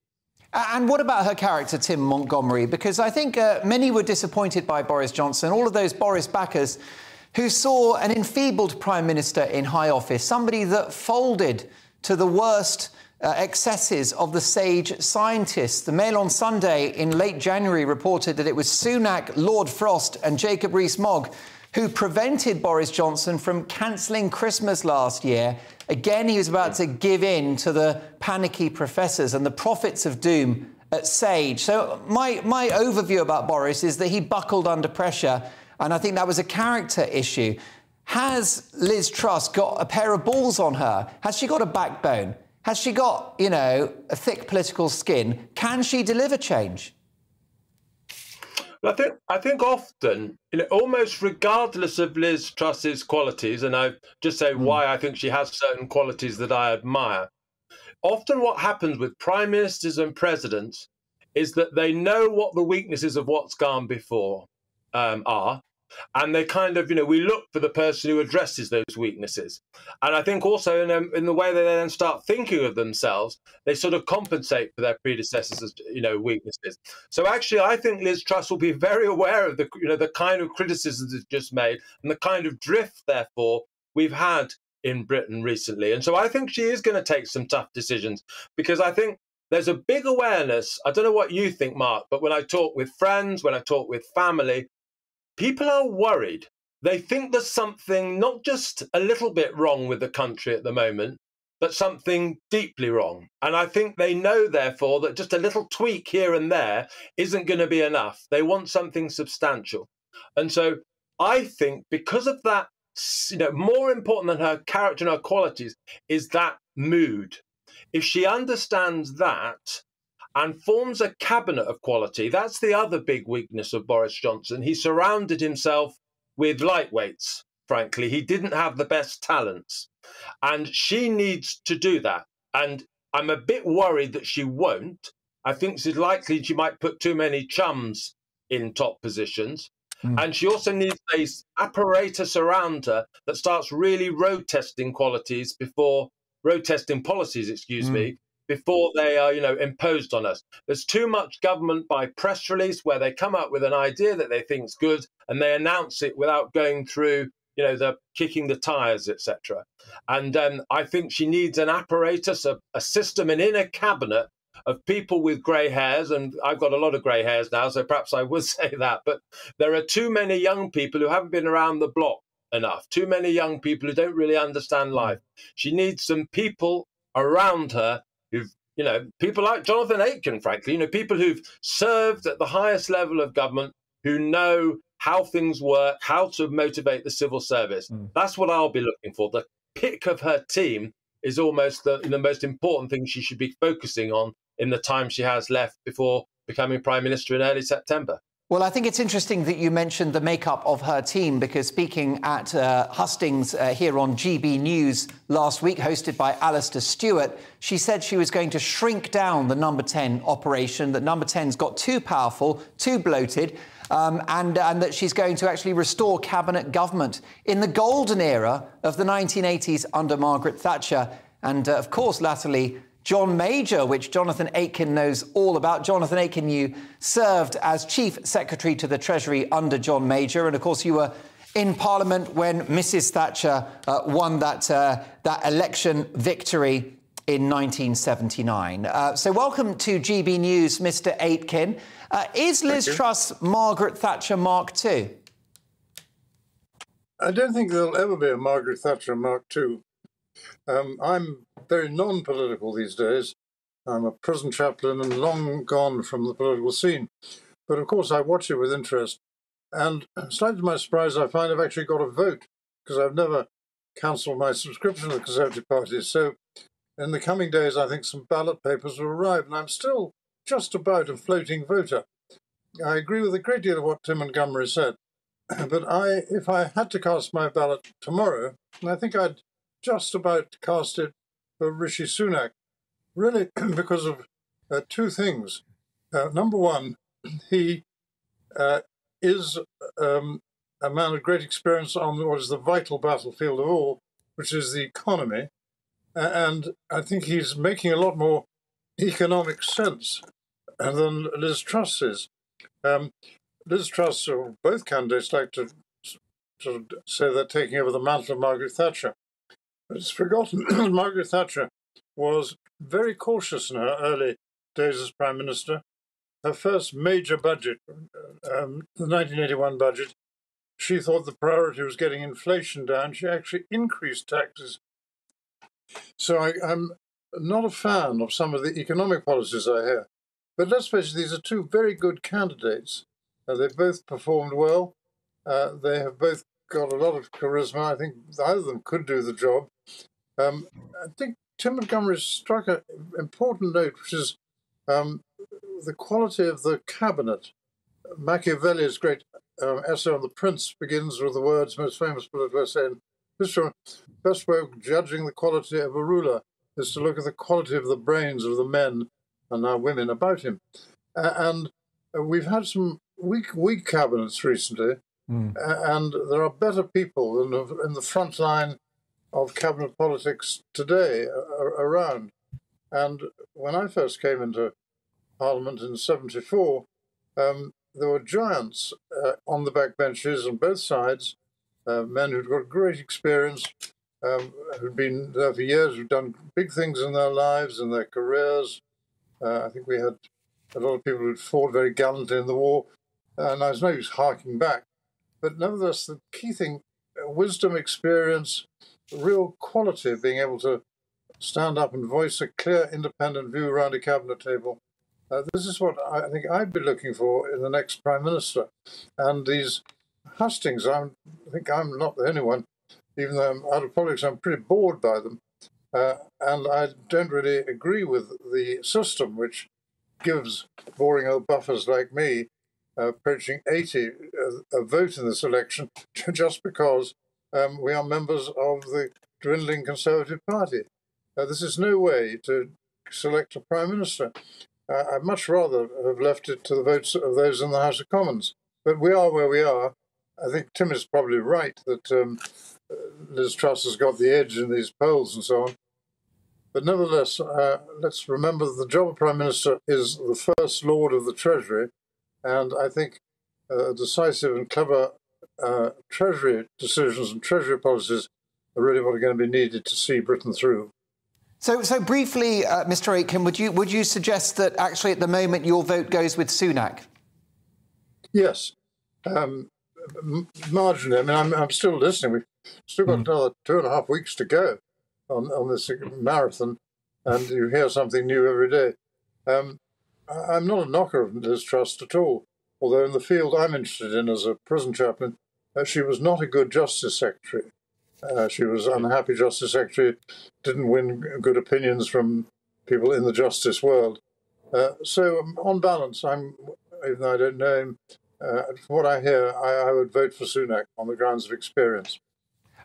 And what about her character, Tim Montgomerie? Because I think many were disappointed by Boris Johnson, all of those Boris backers who saw an enfeebled prime minister in high office, somebody that folded to the worst excesses of the sage scientists. The Mail on Sunday in late January reported that it was Sunak, Lord Frost and Jacob Rees-Mogg who prevented Boris Johnson from cancelling Christmas last year. Again, he was about to give in to the panicky professors and the prophets of doom at Sage. So my overview about Boris is that he buckled under pressure, and I think that was a character issue. Has Liz Truss got a pair of balls on her? Has she got a backbone? Has she got, a thick political skin? Can she deliver change? I think often, almost regardless of Liz Truss's qualities, and I just say why I think she has certain qualities that I admire, often what happens with prime ministers and presidents is that they know what the weaknesses of what's gone before are, And they kind of, you know, we look for the person who addresses those weaknesses. And I think also in the way they then start thinking of themselves, they sort of compensate for their predecessors', you know, weaknesses. So actually, I think Liz Truss will be very aware of the, you know, the kind of criticisms it's just made and the kind of drift, therefore, we've had in Britain recently. And so I think she is going to take some tough decisions, because I think there's a big awareness. I don't know what you think, Mark, but when I talk with friends, when I talk with family, people are worried. They think there's something not just a little bit wrong with the country at the moment, but something deeply wrong. And I think they know, therefore, that just a little tweak here and there isn't going to be enough. They want something substantial. And so I think because of that, you know, more important than her character and her qualities is that mood. If she understands that, and forms a cabinet of quality. That's the other big weakness of Boris Johnson. He surrounded himself with lightweights, frankly. He didn't have the best talents. And she needs to do that. And I'm a bit worried that she won't. I think it's likely she might put too many chums in top positions. Mm. And she also needs an apparatus around her that starts really road-testing qualities before, road-testing policies, excuse me, before they are, you know, imposed on us. There's too much government by press release where they come up with an idea that they think is good and they announce it without going through, you know, the kicking the tires, etc. And I think she needs an apparatus, a system, an inner cabinet of people with grey hairs. And I've got a lot of grey hairs now, so perhaps I would say that. But there are too many young people who haven't been around the block enough, too many young people who don't really understand life. She needs some people around her who've, you know, people like Jonathan Aitken, frankly, you know, people who've served at the highest level of government, who know how things work, how to motivate the civil service. That's what I'll be looking for. The pick of her team is almost the most important thing she should be focusing on in the time she has left before becoming Prime Minister in early September. Well, I think it's interesting that you mentioned the makeup of her team, because speaking at Hustings here on GB News last week, hosted by Alastair Stewart, she said she was going to shrink down the Number 10 operation, that Number 10's got too powerful, too bloated, and that she's going to actually restore cabinet government in the golden era of the 1980s under Margaret Thatcher. And, of course, latterly, John Major, which Jonathan Aitken knows all about. Jonathan Aitken, you served as Chief Secretary to the Treasury under John Major. And, of course, you were in Parliament when Mrs Thatcher won that election victory in 1979. So welcome to GB News, Mr Aitken. Is Liz Truss Margaret Thatcher Mark II? I don't think there'll ever be a Margaret Thatcher Mark II. I'm very non-political these days. I'm a prison chaplain and long gone from the political scene. But, of course, I watch it with interest. And slightly to my surprise, I find I've actually got a vote, because I've never cancelled my subscription to the Conservative Party. So in the coming days, I think some ballot papers will arrive. And I'm still just about a floating voter. I agree with a great deal of what Tim Montgomerie said. But if I had to cast my ballot tomorrow, and I think I'd just about cast it for Rishi Sunak, really because of two things. Number one, he is a man of great experience on what is the vital battlefield of all, which is the economy. And I think he's making a lot more economic sense than Liz Truss is. Liz Truss, or both candidates, like to sort of say they're taking over the mantle of Margaret Thatcher. It's forgotten Margaret Thatcher was very cautious in her early days as Prime Minister. Her first major budget, the 1981 budget, she thought the priority was getting inflation down. She actually increased taxes. So I'm not a fan of some of the economic policies I hear. But let's face it, these are two very good candidates. They've both performed well. They have both got a lot of charisma. I think either of them could do the job. I think Tim Montgomerie struck an important note, which is the quality of the cabinet. Machiavelli's great essay on The Prince begins with the words, most famous political essay in history, best way of judging the quality of a ruler is to look at the quality of the brains of the men and now women about him. And we've had some weak cabinets recently. And there are better people in the front line of cabinet politics today around. And when I first came into Parliament in '74, there were giants on the backbenches on both sides, men who'd got great experience, who'd been there for years, who'd done big things in their lives and their careers. I think we had a lot of people who'd fought very gallantly in the war, and I was no use harking back. But nevertheless, the key thing, wisdom, experience, real quality of being able to stand up and voice a clear, independent view around a cabinet table. This is what I think I'd be looking for in the next Prime Minister. And these hustings, I think I'm not the only one, even though I'm out of politics, I'm pretty bored by them. And I don't really agree with the system, which gives boring old buffers like me approaching 80 a vote in this election just because we are members of the dwindling Conservative Party. This is no way to select a Prime Minister. I'd much rather have left it to the votes of those in the House of Commons. But we are where we are. I think Tim is probably right that Liz Truss has got the edge in these polls and so on. But nevertheless, let's remember that the job of Prime Minister is the First Lord of the Treasury. And I think decisive and clever Treasury decisions and Treasury policies are really what are going to be needed to see Britain through. So briefly, Mr. Aitken, would you suggest that actually at the moment your vote goes with Sunak? Yes, marginally. I mean, I'm still listening. We've still got another 2.5 weeks to go on this marathon, and you hear something new every day. I'm not a knocker of Liz Truss at all, although in the field I'm interested in as a prison chaplain, she was not a good Justice Secretary. She was unhappy Justice Secretary, didn't win good opinions from people in the justice world. So on balance, even though I don't know him, from what I hear, I would vote for Sunak on the grounds of experience.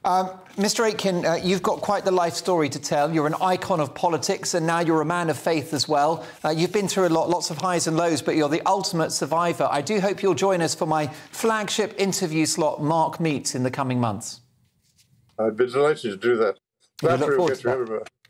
Mr. Aitken, you've got quite the life story to tell. You're an icon of politics and now you're a man of faith as well. You've been through lots of highs and lows, but you're the ultimate survivor. I do hope you'll join us for my flagship interview slot, Mark Meets, in the coming months. I'd be delighted to do that.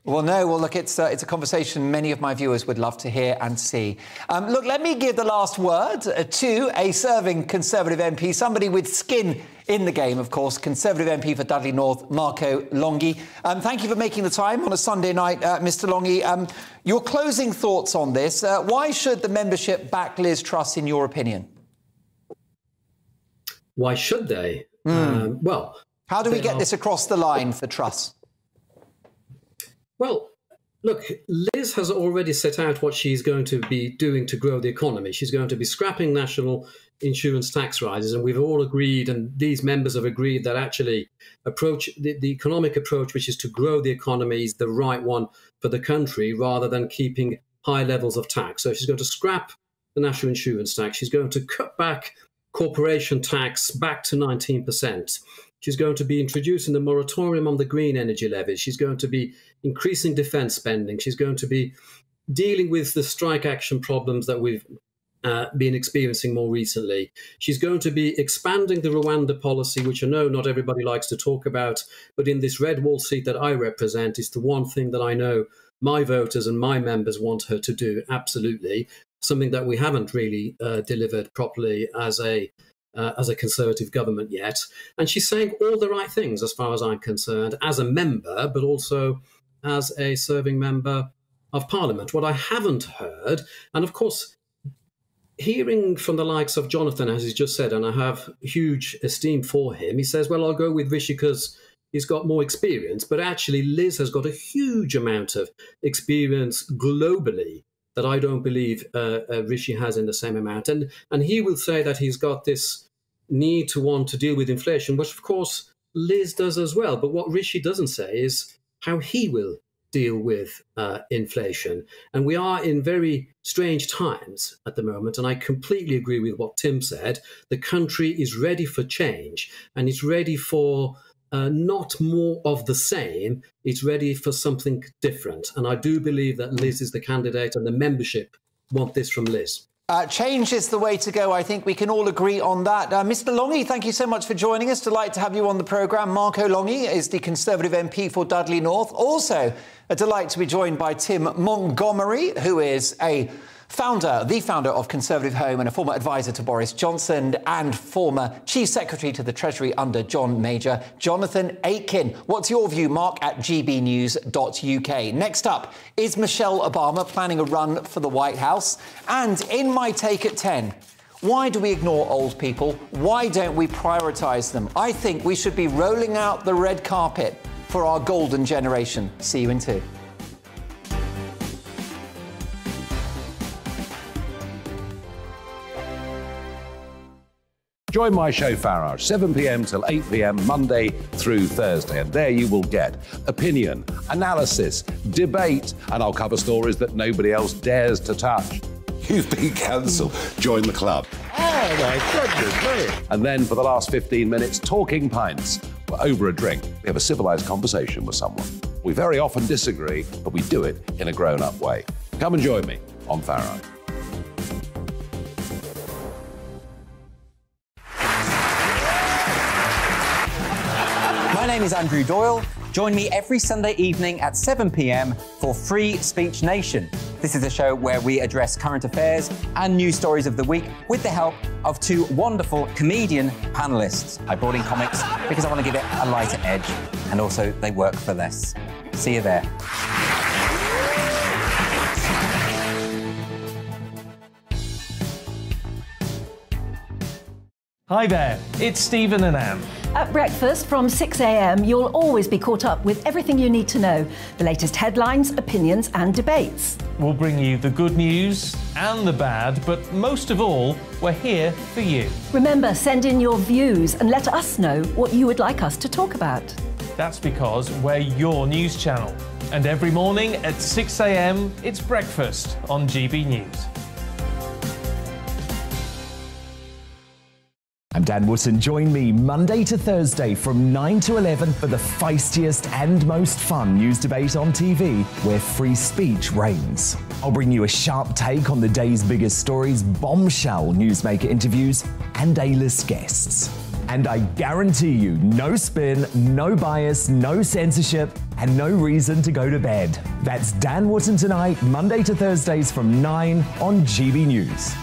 Well, no, well, look, it's a conversation many of my viewers would love to hear and see. Look, let me give the last word to a serving Conservative MP, somebody with skin in the game, of course, Conservative MP for Dudley North, Marco Longhi. Thank you for making the time on a Sunday night, Mr. Longhi. Your closing thoughts on this. Why should the membership back Liz Truss, in your opinion? Why should they? Well... How do we get this across the line for Truss? Well, look, Liz has already set out what she's going to be doing to grow the economy. She's going to be scrapping national insurance tax rises, and we've all agreed, and these members have agreed, that actually the economic approach, which is to grow the economy, is the right one for the country rather than keeping high levels of tax. So she's going to scrap the national insurance tax. She's going to cut back corporation tax back to 19%. She's going to be introducing the moratorium on the green energy levy. She's going to be increasing defence spending. She's going to be dealing with the strike action problems that we've been experiencing more recently. She's going to be expanding the Rwanda policy, which I know not everybody likes to talk about, but in this red wall seat that I represent is the one thing that I know my voters and my members want her to do, absolutely, something that we haven't really delivered properly as a Conservative government yet. And she's saying all the right things, as far as I'm concerned, as a member, but also as a serving member of Parliament. What I haven't heard, and of course, hearing from the likes of Jonathan, as he's just said, and I have huge esteem for him, he says, well, I'll go with Rishi because he's got more experience. But actually, Liz has got a huge amount of experience globally that I don't believe Rishi has in the same amount. And he will say that he's got this need to want to deal with inflation, which, of course, Liz does as well. But what Rishi doesn't say is how he will deal with inflation. And we are in very strange times at the moment. And I completely agree with what Tim said. The country is ready for change, and it's ready for... not more of the same, it's ready for something different. And I do believe that Liz is the candidate, and the membership want this from Liz. Change is the way to go. I think we can all agree on that. Mr. Longhi, thank you so much for joining us. Delight to have you on the programme. Marco Longhi is the Conservative MP for Dudley North. Also, a delight to be joined by Tim Montgomerie, who is the founder of Conservative Home and a former advisor to Boris Johnson and former Chief Secretary to the Treasury under John Major, Jonathan Aitken. What's your view, Mark, at gbnews.uk? Next up, is Michelle Obama planning a run for the White House? And in my take at 10, why do we ignore old people? Why don't we prioritise them? I think we should be rolling out the red carpet for our golden generation. See you in 2. Join my show, Farage, 7 p.m. till 8 p.m, Monday through Thursday. And there you will get opinion, analysis, debate, and I'll cover stories that nobody else dares to touch. You've been cancelled. Join the club. Oh, my goodness me. And then for the last 15 minutes, talking pints. We're over a drink. We have a civilised conversation with someone. We very often disagree, but we do it in a grown-up way. Come and join me on Farage. My name is Andrew Doyle. Join me every Sunday evening at 7 p.m. for Free Speech Nation. This is a show where we address current affairs and news stories of the week with the help of two wonderful comedian panellists. I brought in comics because I want to give it a lighter edge, and also they work for less. See you there. Hi there, it's Stephen and Anne. At breakfast from 6 a.m, you'll always be caught up with everything you need to know. The latest headlines, opinions and debates. We'll bring you the good news and the bad, but most of all, we're here for you. Remember, send in your views and let us know what you would like us to talk about. That's because we're your news channel. And every morning at 6 a.m, it's breakfast on GB News. I'm Dan Wootton. Join me Monday to Thursday from 9 to 11 for the feistiest and most fun news debate on TV where free speech reigns. I'll bring you a sharp take on the day's biggest stories, bombshell newsmaker interviews and A-list guests. And I guarantee you no spin, no bias, no censorship and no reason to go to bed. That's Dan Wootton Tonight, Monday to Thursdays from 9 on GB News.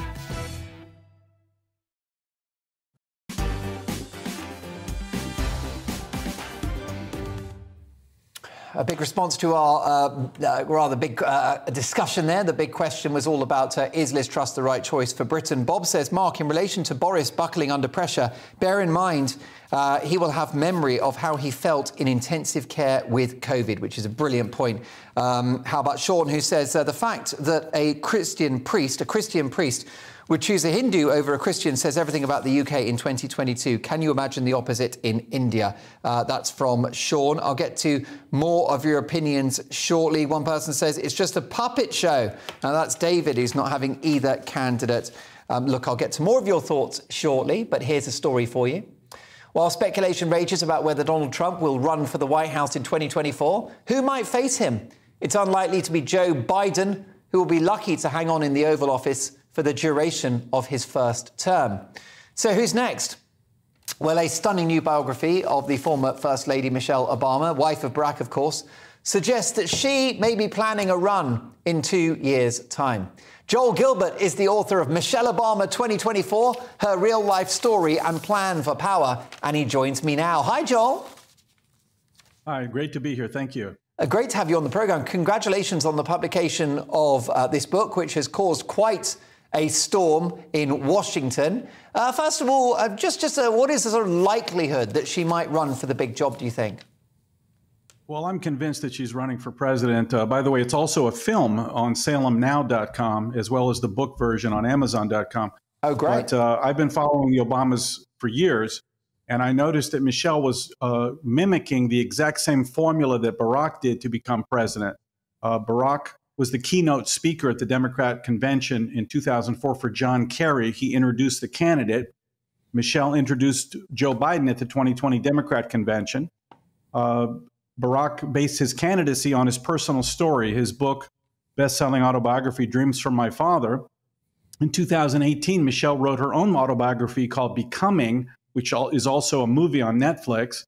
A big response to our rather big discussion there. The big question was all about, is Liz Truss the right choice for Britain? Bob says, Mark, in relation to Boris buckling under pressure, bear in mind he will have memory of how he felt in intensive care with COVID, which is a brilliant point. How about Sean, who says, the fact that a Christian priest would choose a Hindu over a Christian says everything about the UK in 2022. Can you imagine the opposite in India? That's from Sean. I'll get to more of your opinions shortly. One person says it's just a puppet show. Now that's David, who's not having either candidate. Look, I'll get to more of your thoughts shortly, but here's a story for you. While speculation rages about whether Donald Trump will run for the White House in 2024, who might face him? It's unlikely to be Joe Biden, who will be lucky to hang on in the Oval Office for the duration of his first term. So who's next? Well, a stunning new biography of the former First Lady Michelle Obama, wife of Barack, of course, suggests that she may be planning a run in 2 years' time. Joel Gilbert is the author of Michelle Obama 2024, Her Real-Life Story and Plan for Power, and he joins me now. Hi, Joel. Hi, great to be here. Thank you. Great to have you on the programme. Congratulations on the publication of this book, which has caused quite a storm in Washington. First of all, what is the sort of likelihood that she might run for the big job, do you think? Well, I'm convinced that she's running for president. By the way, it's also a film on SalemNow.com, as well as the book version on Amazon.com. Oh, great. But I've been following the Obamas for years, and I noticed that Michelle was mimicking the exact same formula that Barack did to become president. Barack was the keynote speaker at the Democrat convention in 2004 for John Kerry. He introduced the candidate. Michelle introduced Joe Biden at the 2020 Democrat convention. Barack based his candidacy on his personal story, his book, best-selling autobiography, Dreams from My Father. In 2018, Michelle wrote her own autobiography called Becoming, which is also a movie on Netflix.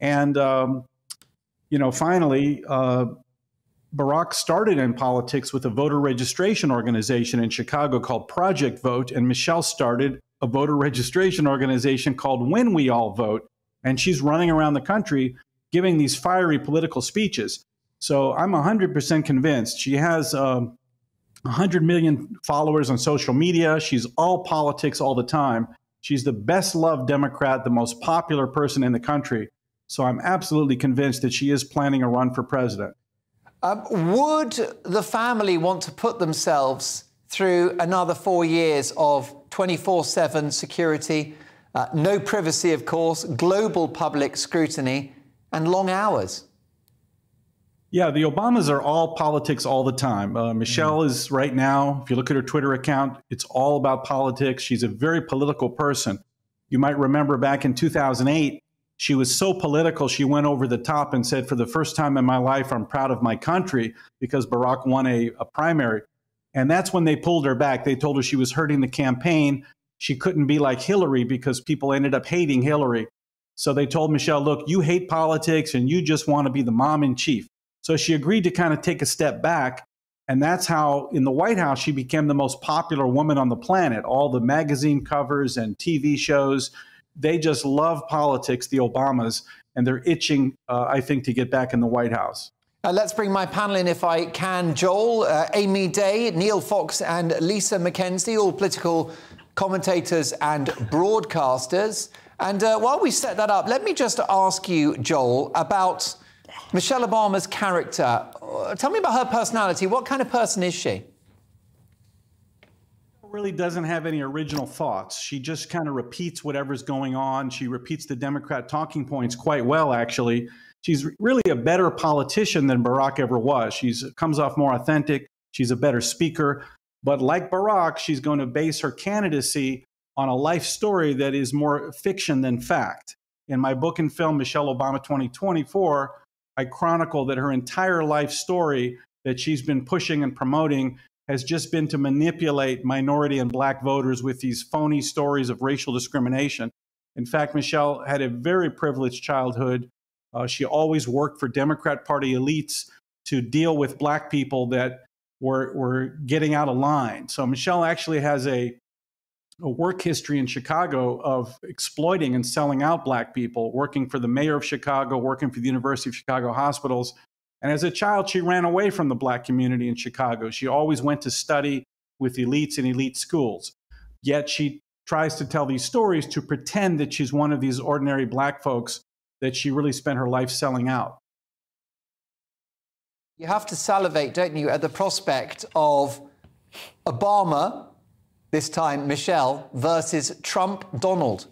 And, you know, finally, Barack started in politics with a voter registration organization in Chicago called Project Vote. And Michelle started a voter registration organization called When We All Vote. And she's running around the country giving these fiery political speeches. So I'm 100% convinced she has 100 million followers on social media. She's all politics all the time. She's the best loved Democrat, the most popular person in the country. So I'm absolutely convinced that she is planning a run for president. Would the family want to put themselves through another 4 years of 24/7 security, no privacy, of course, global public scrutiny, and long hours? Yeah, the Obamas are all politics all the time. Michelle is right now, if you look at her Twitter account, it's all about politics. She's a very political person. You might remember back in 2008, she was so political, she went over the top and said, for the first time in my life, I'm proud of my country, because Barack won a primary. And that's when they pulled her back. They told her she was hurting the campaign. She couldn't be like Hillary because people ended up hating Hillary. So they told Michelle, look, you hate politics and you just want to be the mom in chief. So she agreed to kind of take a step back. And that's how in the White House, she became the most popular woman on the planet. All the magazine covers and TV shows, they just love politics, the Obamas, and they're itching, I think, to get back in the White House. Let's bring my panel in if I can, Joel. Amy Day, Neil Fox and Lisa McKenzie, all political commentators and broadcasters. And while we set that up, let me just ask you, Joel, about Michelle Obama's character. Tell me about her personality. What kind of person is she? Really doesn't have any original thoughts. She just kind of repeats whatever's going on. She repeats the Democrat talking points quite well, actually. She's really a better politician than Barack ever was. She comes off more authentic. She's a better speaker. But like Barack, she's going to base her candidacy on a life story that is more fiction than fact. In my book and film, Michelle Obama 2024, I chronicle that her entire life story that she's been pushing and promoting has just been to manipulate minority and black voters with these phony stories of racial discrimination. In fact, Michelle had a very privileged childhood. She always worked for Democrat Party elites to deal with black people that were getting out of line. So Michelle actually has a work history in Chicago of exploiting and selling out black people, working for the mayor of Chicago, working for the University of Chicago hospitals. And as a child, she ran away from the black community in Chicago. She always went to study with elites in elite schools. Yet she tries to tell these stories to pretend that she's one of these ordinary black folks that she really spent her life selling out. You have to salivate, don't you, at the prospect of Obama, this time Michelle, versus Trump, Donald.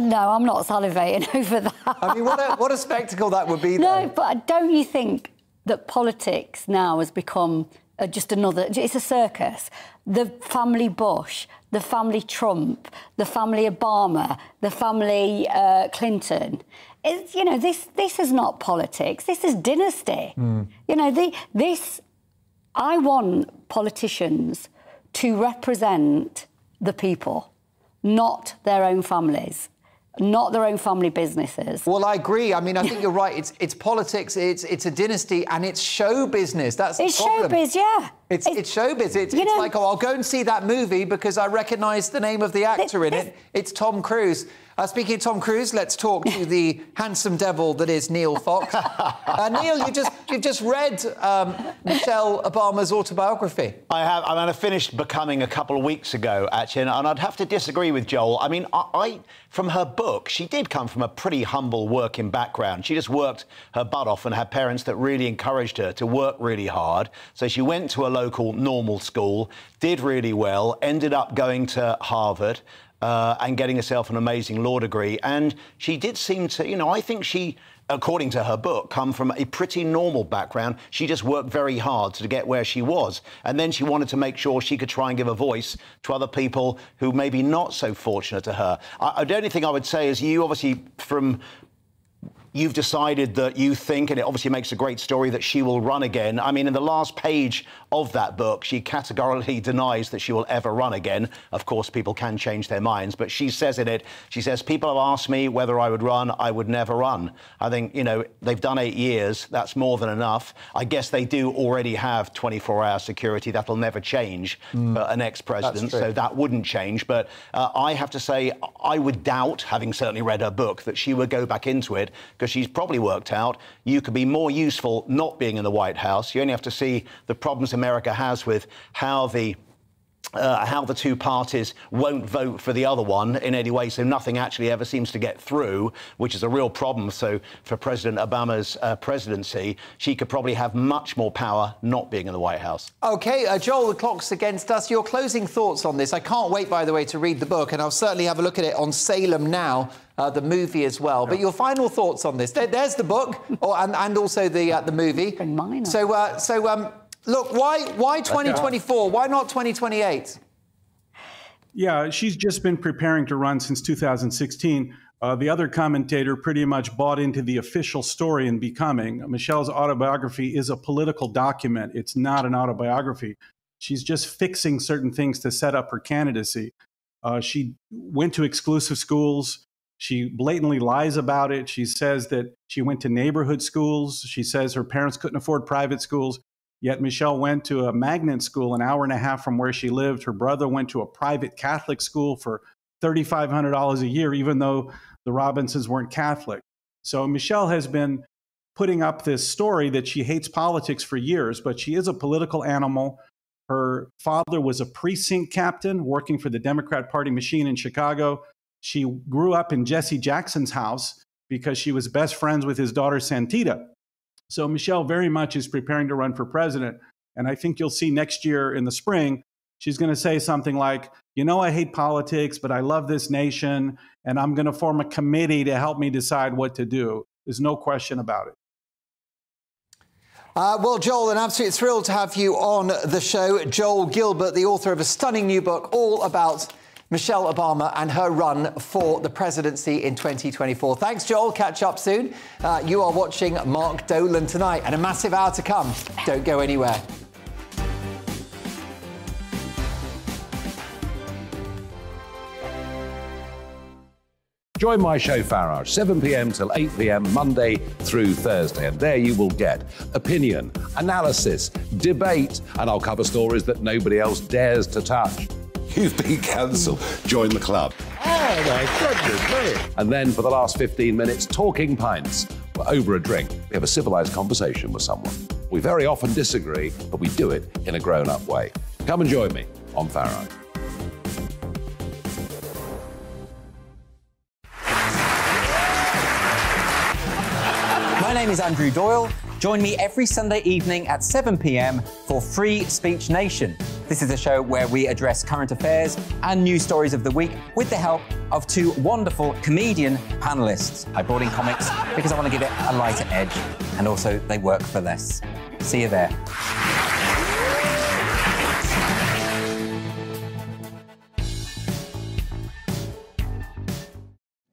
No, I'm not salivating over that. I mean, what a spectacle that would be, though. No, but don't you think that politics now has become just another... It's a circus. The family Bush, the family Trump, the family Obama, the family Clinton. It's, you know, this is not politics. This is dynasty. Mm. You know, I want politicians to represent the people, not their own families. Not their own family businesses. Well, I agree. I mean, I think you're right. It's politics, it's a dynasty, and it's show business. That's the problem. It's showbiz, yeah. It's showbiz. It's like, oh, I'll go and see that movie because I recognise the name of the actor in it. It's Tom Cruise. Speaking of Tom Cruise, let's talk to the handsome devil that is Neil Fox. Neil, you've just read Michelle Obama's autobiography. I have. I mean, I finished Becoming a couple of weeks ago, actually, and I'd have to disagree with Joel. I mean, from her book, she did come from a pretty humble working background. She just worked her butt off and had parents that really encouraged her to work really hard. So she went to a local normal school, did really well, ended up going to Harvard, and getting herself an amazing law degree. And she did seem to, you know, I think she, according to her book, come from a pretty normal background. She just worked very hard to get where she was. And then she wanted to make sure she could try and give a voice to other people who may be not so fortunate to her. The only thing I would say is you obviously, from you've decided that you think, and it obviously makes a great story, that she will run again. I mean, in the last page of that book, she categorically denies that she will ever run again. Of course, people can change their minds, but she says in it, she says, people have asked me whether I would run. I would never run. I think, you know, they've done 8 years. That's more than enough. I guess they do already have 24-hour security. That'll never change for an ex-president, so that wouldn't change. But I have to say, I would doubt, having certainly read her book, that she would go back into it, because she's probably worked out you could be more useful not being in the White House. You only have to see the problems America has with how the two parties won't vote for the other one in any way, so nothing actually ever seems to get through, which is a real problem. So for President Obama's presidency, she could probably have much more power not being in the White House. OK, Joel, the clock's against us. Your closing thoughts on this? I can't wait, by the way, to read the book, and I'll certainly have a look at it on Salem Now, the movie as well. But your final thoughts on this? There's the book, and also the movie. And mine. So, look, why 2024? Why not 2028? Yeah, she's just been preparing to run since 2016. The other commentator pretty much bought into the official story in Becoming. Michelle's autobiography is a political document. It's not an autobiography. She's just fixing certain things to set up her candidacy. She went to exclusive schools. She blatantly lies about it. She says that she went to neighborhood schools. She says her parents couldn't afford private schools. Yet Michelle went to a magnet school an hour and a half from where she lived. Her brother went to a private Catholic school for $3,500 a year, even though the Robinsons weren't Catholic. So Michelle has been putting up this story that she hates politics for years, but she is a political animal. Her father was a precinct captain working for the Democrat Party machine in Chicago. She grew up in Jesse Jackson's house because she was best friends with his daughter, Santita. So Michelle very much is preparing to run for president. And I think you'll see next year in the spring, she's going to say something like, you know, I hate politics, but I love this nation, and I'm going to form a committee to help me decide what to do. There's no question about it. Well, Joel, an absolute thrill to have you on the show. Joel Gilbert, the author of a stunning new book all about Michelle Obama and her run for the presidency in 2024. Thanks, Joel. Catch up soon. You are watching Mark Dolan tonight, and a massive hour to come. Don't go anywhere. Join my show, Farage, 7 p.m. till 8 p.m, Monday through Thursday. And there you will get opinion, analysis, debate, and I'll cover stories that nobody else dares to touch. You've been cancelled. Join the club. Oh, my goodness me. And then for the last 15 minutes, talking pints. We're over a drink. We have a civilised conversation with someone. We very often disagree, but we do it in a grown-up way. Come and join me on Farage. My name is Andrew Doyle. Join me every Sunday evening at 7 p.m. for Free Speech Nation. This is a show where we address current affairs and news stories of the week with the help of two wonderful comedian panellists. I brought in comics because I want to give it a lighter edge, and also they work for less. See you there.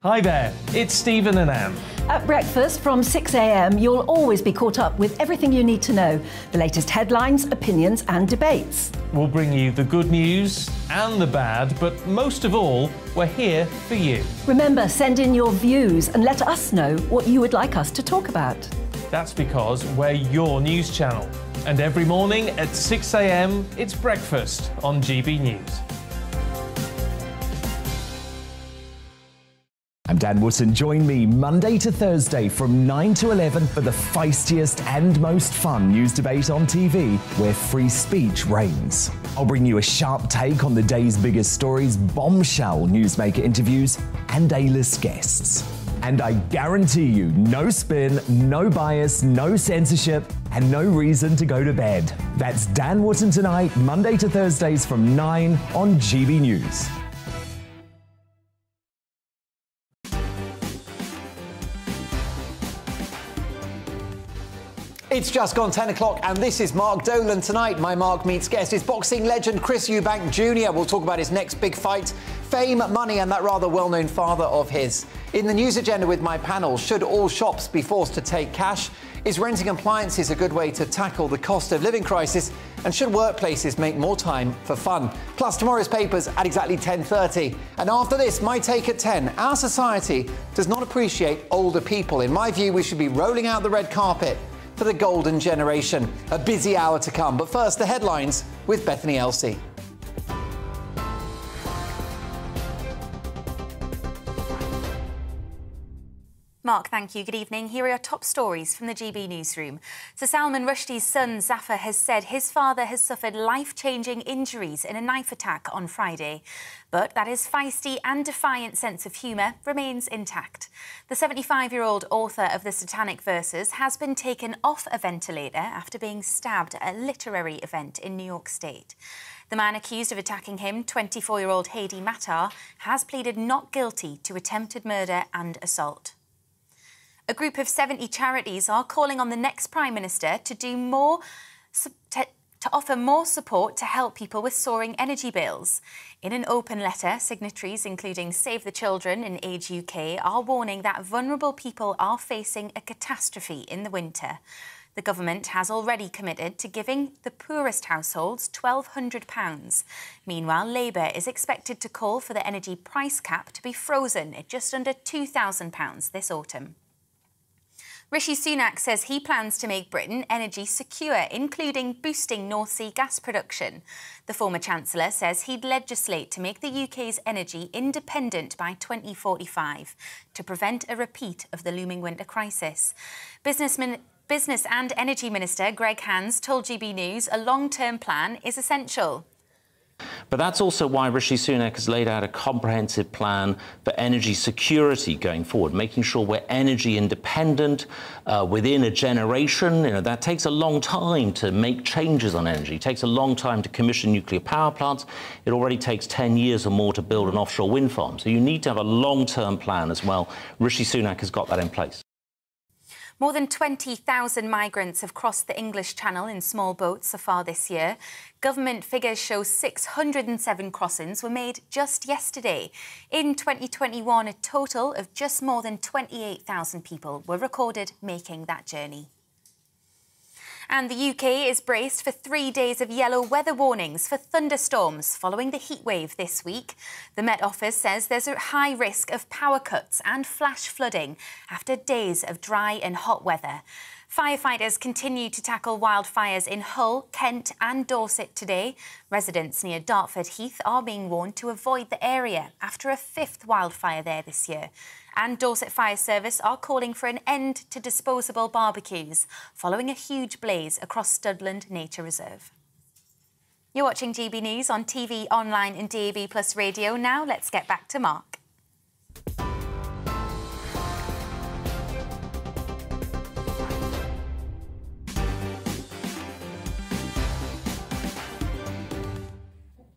Hi there, it's Stephen and Anne. At breakfast from 6 a.m, you'll always be caught up with everything you need to know. The latest headlines, opinions and debates. We'll bring you the good news and the bad, but most of all, we're here for you. Remember, send in your views and let us know what you would like us to talk about. That's because we're your news channel. And every morning at 6 a.m, it's breakfast on GB News. I'm Dan Wootton. Join me Monday to Thursday from 9 to 11 for the feistiest and most fun news debate on TV where free speech reigns. I'll bring you a sharp take on the day's biggest stories, bombshell newsmaker interviews and A-list guests. And I guarantee you no spin, no bias, no censorship and no reason to go to bed. That's Dan Wootton tonight, Monday to Thursdays from 9 on GB News. It's just gone 10 o'clock and this is Mark Dolan tonight. My Mark Meets Guest is boxing legend Chris Eubank Jr. We'll talk about his next big fight fame, money and that rather well-known father of his. In the news agenda with my panel, should all shops be forced to take cash? Is renting appliances a good way to tackle the cost of living crisis? And should workplaces make more time for fun? Plus, tomorrow's papers at exactly 10:30. And after this, my take at 10. Our society does not appreciate older people. In my view, we should be rolling out the red carpet for the golden generation. A busy hour to come. But first, the headlines with Bethany Elsy. Mark, thank you. Good evening. Here are your top stories from the GB newsroom. So Salman Rushdie's son, Zafar, has said his father has suffered life-changing injuries in a knife attack on Friday. But that his feisty and defiant sense of humour remains intact. The 75-year-old author of The Satanic Verses has been taken off a ventilator after being stabbed at a literary event in New York State. The man accused of attacking him, 24-year-old Hadi Matar, has pleaded not guilty to attempted murder and assault. A group of 70 charities are calling on the next Prime Minister to do more, to offer more support to help people with soaring energy bills. In an open letter, signatories including Save the Children and Age UK are warning that vulnerable people are facing a catastrophe in the winter. The government has already committed to giving the poorest households £1,200. Meanwhile, Labour is expected to call for the energy price cap to be frozen at just under £2,000 this autumn. Rishi Sunak says he plans to make Britain energy secure, including boosting North Sea gas production. The former Chancellor says he'd legislate to make the UK's energy independent by 2045 to prevent a repeat of the looming winter crisis. Business and Energy Minister Greg Hands told GB News a long-term plan is essential. But that's also why Rishi Sunak has laid out a comprehensive plan for energy security going forward, making sure we're energy independent within a generation. You know, that takes a long time to make changes on energy. It takes a long time to commission nuclear power plants. It already takes 10 years or more to build an offshore wind farm. So you need to have a long-term plan as well. Rishi Sunak has got that in place. More than 20,000 migrants have crossed the English Channel in small boats so far this year. Government figures show 607 crossings were made just yesterday. In 2021, a total of just more than 28,000 people were recorded making that journey. And the UK is braced for 3 days of yellow weather warnings for thunderstorms following the heatwave this week. The Met Office says there's a high risk of power cuts and flash flooding after days of dry and hot weather. Firefighters continue to tackle wildfires in Hull, Kent and Dorset today. Residents near Dartford Heath are being warned to avoid the area after a fifth wildfire there this year. And Dorset Fire Service are calling for an end to disposable barbecues following a huge blaze across Studland Nature Reserve. You're watching GB News on TV, online and DAB+ radio. Now let's get back to Mark.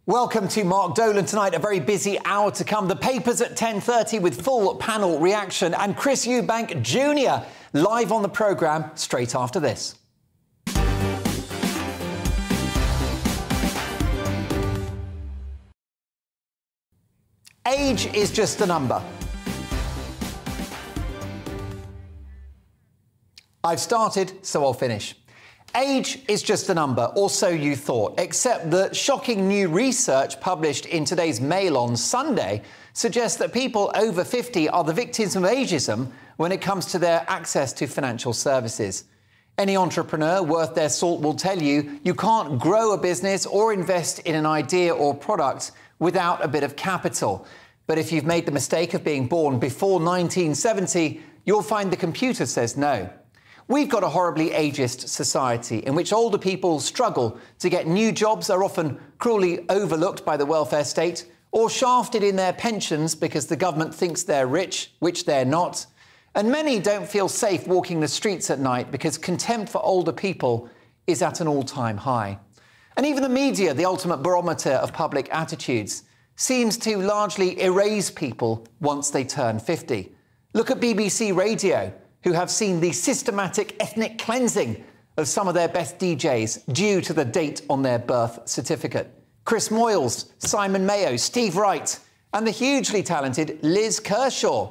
Welcome to Mark Dolan tonight, a very busy hour to come. The papers at 10:30 with full panel reaction and Chris Eubank Jr. live on the programme straight after this. Age is just a number. I've started, so I'll finish. Age is just a number, or so you thought, except that shocking new research published in today's Mail on Sunday suggests that people over 50 are the victims of ageism when it comes to their access to financial services. Any entrepreneur worth their salt will tell you you can't grow a business or invest in an idea or product without a bit of capital. But if you've made the mistake of being born before 1970, you'll find the computer says no. We've got a horribly ageist society in which older people struggle to get new jobs, are often cruelly overlooked by the welfare state, or shafted in their pensions because the government thinks they're rich, which they're not. And many don't feel safe walking the streets at night because contempt for older people is at an all-time high. And even the media, the ultimate barometer of public attitudes, seems to largely erase people once they turn 50. Look at BBC Radio, who have seen the systematic ethnic cleansing of some of their best DJs due to the date on their birth certificate. Chris Moyles, Simon Mayo, Steve Wright and the hugely talented Liz Kershaw,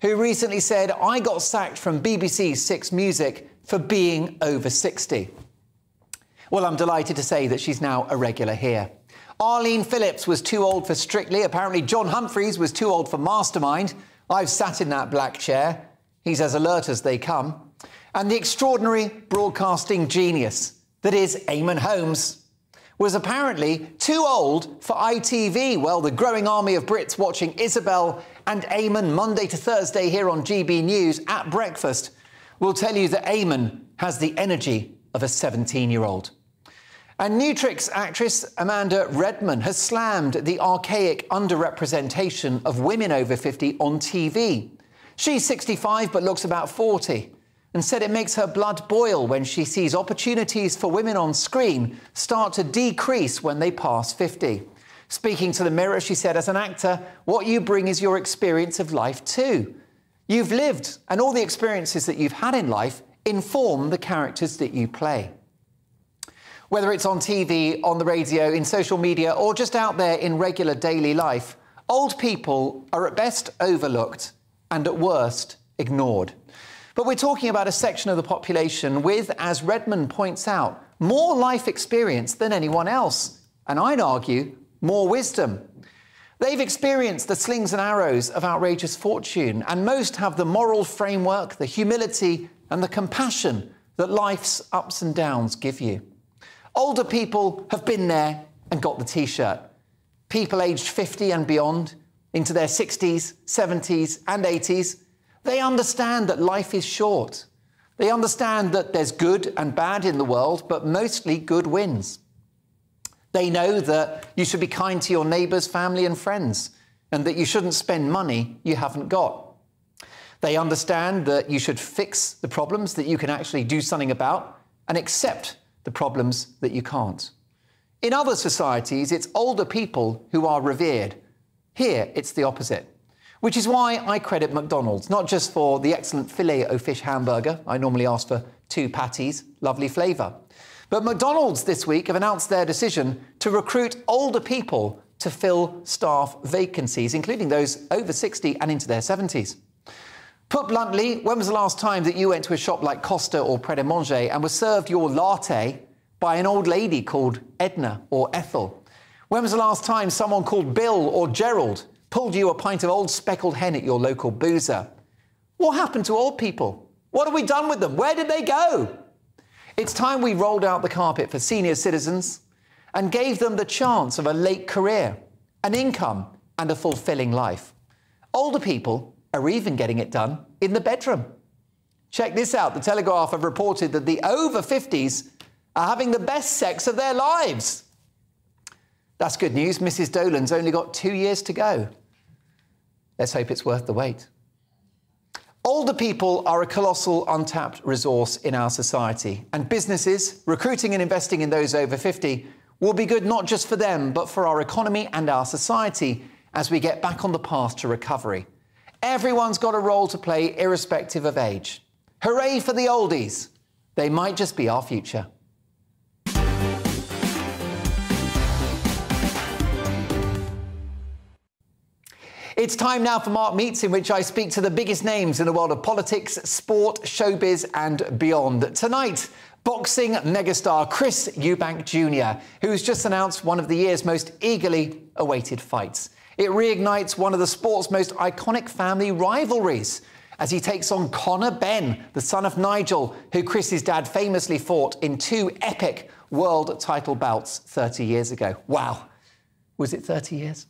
who recently said, "I got sacked from BBC Six Music for being over 60. Well, I'm delighted to say that she's now a regular here. Arlene Phillips was too old for Strictly. Apparently John Humphreys was too old for Mastermind. I've sat in that black chair. He's as alert as they come. And the extraordinary broadcasting genius that is Eamon Holmes was apparently too old for ITV. Well, the growing army of Brits watching Isabel and Eamon Monday to Thursday here on GB News at breakfast will tell you that Eamon has the energy of a 17-year-old. And new Tricks actress Amanda Redman has slammed the archaic underrepresentation of women over 50 on TV. She's 65 but looks about 40, and said it makes her blood boil when she sees opportunities for women on screen start to decrease when they pass 50. Speaking to The Mirror, she said, "As an actor, what you bring is your experience of life too. You've lived, and all the experiences that you've had in life inform the characters that you play." Whether it's on TV, on the radio, in social media, or just out there in regular daily life, old people are at best overlooked and at worst ignored. But we're talking about a section of the population with, as Redman points out, more life experience than anyone else, and I'd argue more wisdom. They've experienced the slings and arrows of outrageous fortune, and most have the moral framework, the humility, and the compassion that life's ups and downs give you. Older people have been there and got the T-shirt. People aged 50 and beyond, into their 60s, 70s and 80s, they understand that life is short. They understand that there's good and bad in the world, but mostly good wins. They know that you should be kind to your neighbours, family and friends, and that you shouldn't spend money you haven't got. They understand that you should fix the problems that you can actually do something about and accept the problems that you can't. In other societies, it's older people who are revered. Here, it's the opposite, which is why I credit McDonald's, not just for the excellent Filet-O-Fish hamburger. I normally ask for 2 patties, lovely flavour. But McDonald's this week have announced their decision to recruit older people to fill staff vacancies, including those over 60 and into their 70s. Put bluntly, when was the last time that you went to a shop like Costa or Pret-a-Manger and were served your latte by an old lady called Edna or Ethel? When was the last time someone called Bill or Gerald pulled you a pint of old speckled hen at your local boozer? What happened to old people? What have we done with them? Where did they go? It's time we rolled out the carpet for senior citizens and gave them the chance of a late career, an income and a fulfilling life. Older people are even getting it done in the bedroom. Check this out. The Telegraph have reported that the over 50s are having the best sex of their lives. That's good news. Mrs. Dolan's only got 2 years to go. Let's hope it's worth the wait. Older people are a colossal untapped resource in our society, and businesses recruiting and investing in those over 50 will be good not just for them, but for our economy and our society as we get back on the path to recovery. Everyone's got a role to play, irrespective of age. Hooray for the oldies. They might just be our future. It's time now for Mark Meets, in which I speak to the biggest names in the world of politics, sport, showbiz and beyond. Tonight, boxing megastar Chris Eubank Jr., who's just announced one of the year's most eagerly awaited fights. It reignites one of the sport's most iconic family rivalries as he takes on Conor Benn, the son of Nigel, who Chris's dad famously fought in 2 epic world title bouts 30 years ago. Wow. Was it 30 years?